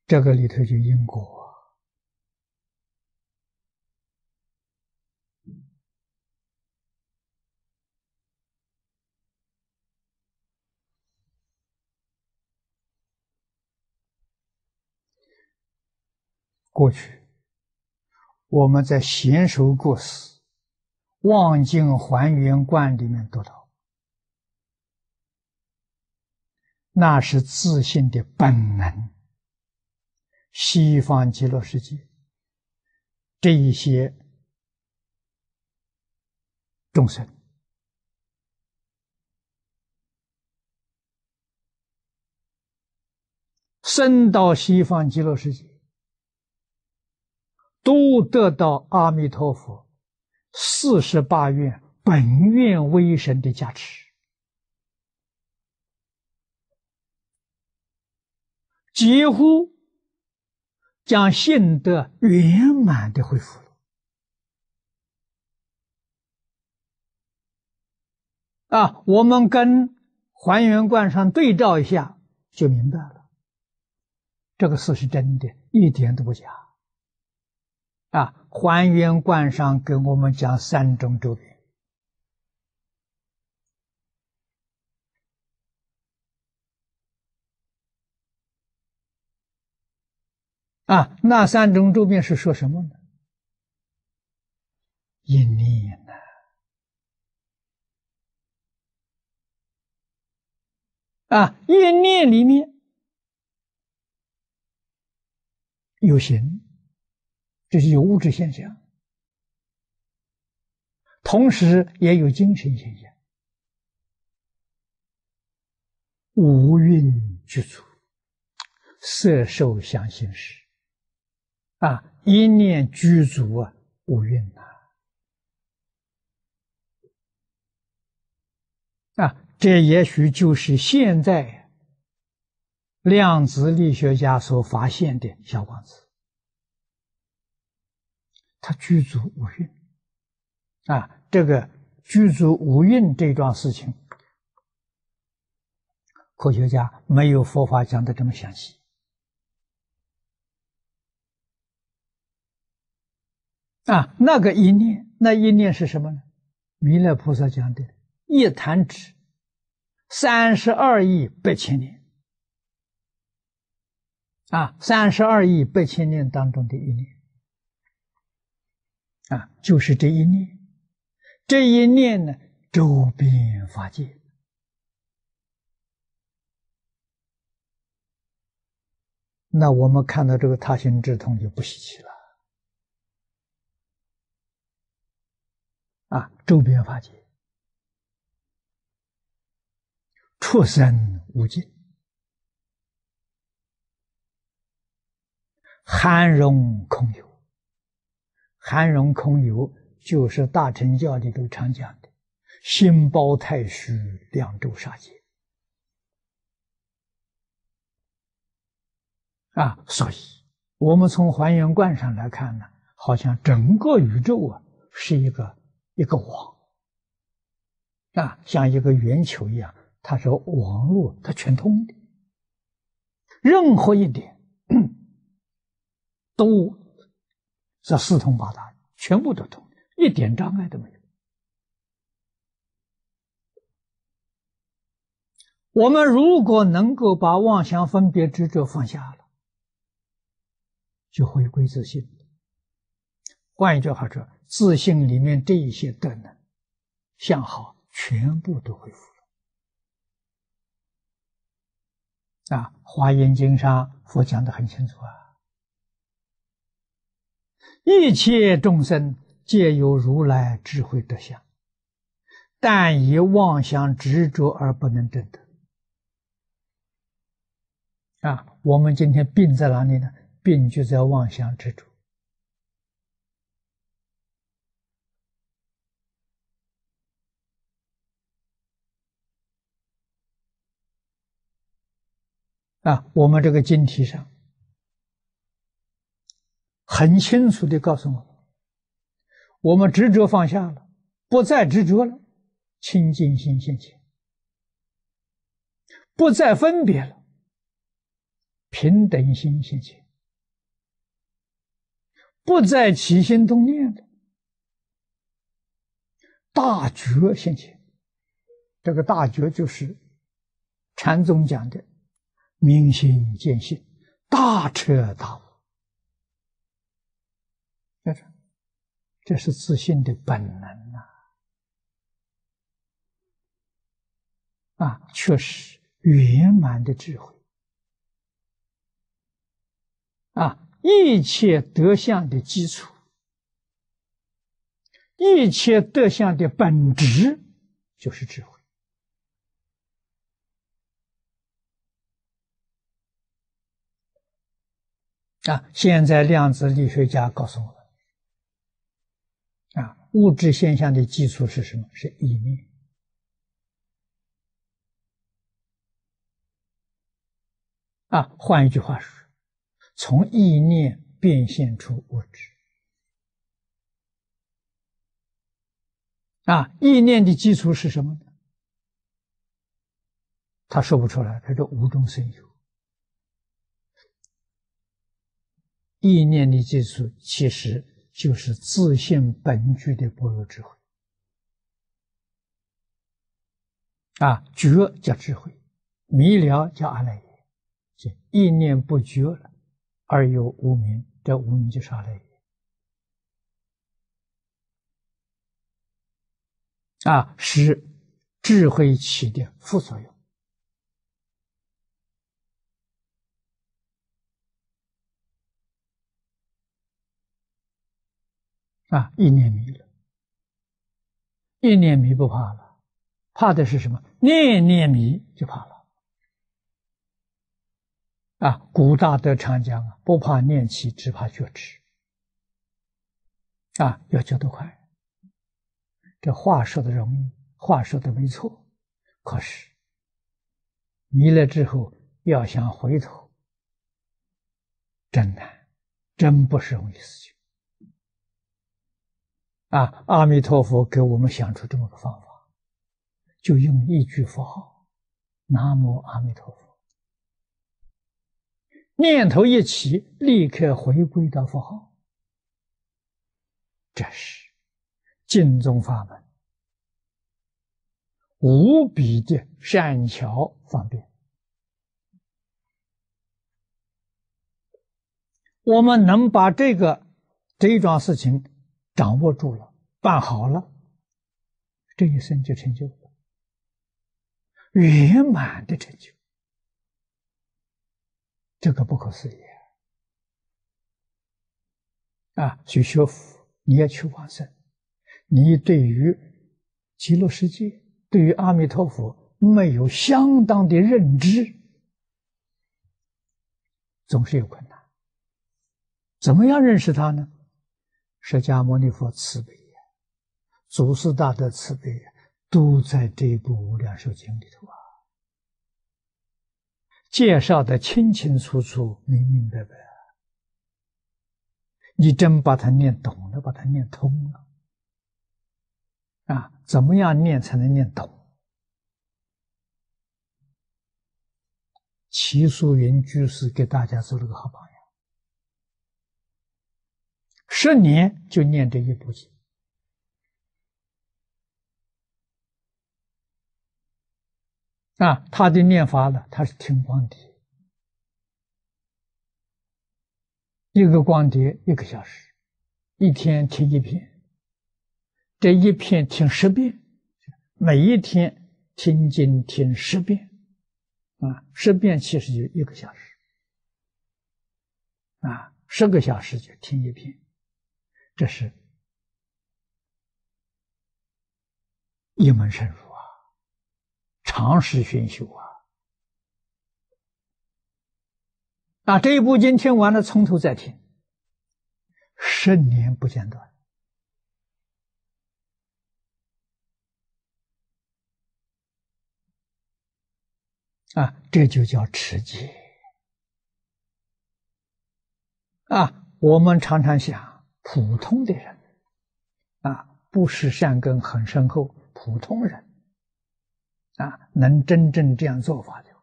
这个里头就因果。 过去，我们在娴熟过失《望境还原观》里面读到，那是自信的本能。西方极乐世界，这一些众生，生到西方极乐世界。 都得到阿弥陀佛四十八愿本愿威神的加持，几乎将性德圆满的恢复了。啊，我们跟《还原观》上对照一下，就明白了，这个事是真的，一点都不假。 啊，《还原观》上给我们讲三种周遍，啊，那三种周遍是说什么呢？一念呢、啊，啊，一念里面有形。 这是有物质现象，同时也有精神现象，五蕴具足，色受想行识，啊，一念具足啊，五蕴啊，啊，这也许就是现在量子力学家所发现的小光子。 他具足五蕴，啊，这个具足五蕴这桩事情，科学家没有佛法讲的这么详细，啊，那个一念，那一念是什么呢？弥勒菩萨讲的“一弹指，三十二亿八千年”，啊，三十二亿八千年当中的一念。 啊，就是这一念，这一念呢，周遍法界。那我们看到这个他心智通就不稀奇了。啊，周遍法界，畜生无尽，含容空有。 含容空有就是大乘教里头常讲的“心包太虚，两周杀戒”啊，所以我们从还原观上来看呢，好像整个宇宙啊是一个一个网啊，像一个圆球一样，它是网络，它全通的，任何一点都这四通八达全部都通，一点障碍都没有。我们如果能够把妄想分别执着放下了，就回归自信。换一句话说，自信里面这一些德能、相好，全部都恢复了。啊，《华严经》上佛讲得很清楚啊，一切众生皆有如来智慧德相，但以妄想执着而不能证得。 啊，我们今天病在哪里呢？病就在妄想执着。啊，我们这个经题上很清楚地告诉我们，我们执着放下了，不再执着了，清净心现前，不再分别了。 平等心现前，不再起心动念的大觉现前。这个大觉就是禅宗讲的明心见性，大彻大悟。这是，这是自信的本能呐！啊，确实圆满的智慧。 啊，一切德相的基础，一切德相的本质就是智慧。啊，现在量子力学家告诉我们，啊，物质现象的基础是什么？是意念。 啊，换一句话说。 从意念变现出物质，啊，意念的基础是什么呢？他说不出来，他说无中生有。意念的基础其实就是自性本具的般若智慧，啊，觉叫智慧，迷了叫阿赖耶，这意念不觉了。 而有无明，这无明就是阿赖耶啊，是智慧起的副作用啊。意念迷了，意念迷不怕了，怕的是什么？念念迷就怕了。 啊，古大德常讲啊，不怕念起，只怕觉迟。啊，要觉得快。这话说的容易，话说的没错，可是迷了之后，要想回头，真难，真不是容易事情。啊，阿弥陀佛给我们想出这么个方法，就用一句佛号：南无阿弥陀佛。 念头一起，立刻回归到佛号，这是净宗法门无比的善巧方便。我们能把这个这一桩事情掌握住了，办好了，这一生就成就了，圆满的成就。 这个不可思议啊！所以学佛，你要去往生，你对于极乐世界、对于阿弥陀佛没有相当的认知，总是有困难。怎么样认识他呢？释迦牟尼佛慈悲呀，祖师大德慈悲呀，都在这一部《无量寿经》里头啊。 介绍的清清楚楚、明明白白，你真把它念懂了，把它念通了，啊，怎么样念才能念懂？齐素云居士给大家做了个好榜样，十年就念这一部经，啊，他的念法呢，他是听光碟，一个光碟一个小时，一天听一篇，这一篇听十遍，每一天听经听十遍，啊，十遍其实就一个小时，啊，十个小时就听一篇。 这是一门深入啊，常识熏修啊！啊，这一部经听完了，从头再听，十年不间断。啊，这就叫持戒。啊，我们常常想。 普通的人，啊，不识善根很深厚。普通人，啊，能真正这样做法的，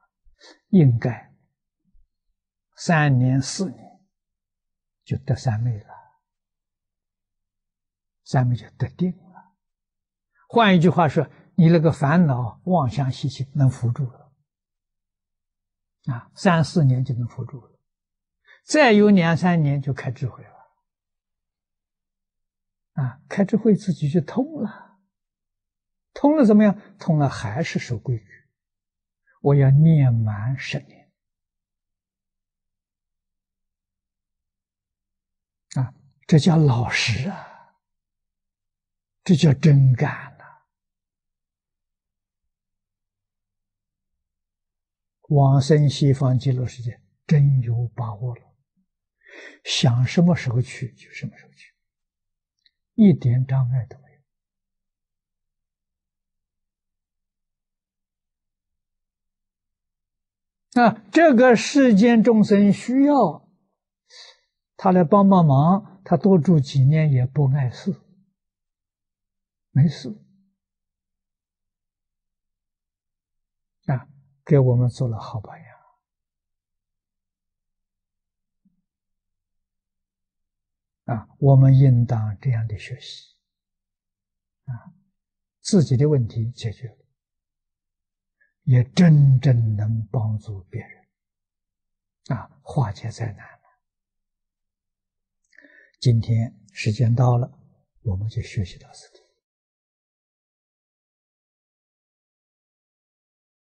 应该三年四年就得三昧了，三昧就得定了。换一句话说，你那个烦恼、妄想、习气能扶住了，啊，三四年就能扶住了，再有两三年就开智慧了。 啊，开智慧自己就通了，通了怎么样？通了还是守规矩，我要念满十年。啊，这叫老实啊，这叫真干呐、啊。往生西方极乐世界，真有把握了，想什么时候去就什么时候去。 一点障碍都没有。啊，这个世间众生需要他来帮帮忙，他多住几年也不碍事，没事。啊，给我们做了好榜样。 啊，我们应当这样的学习，啊，自己的问题解决了，也真正能帮助别人，啊，化解灾难了。今天时间到了，我们就学习到此地。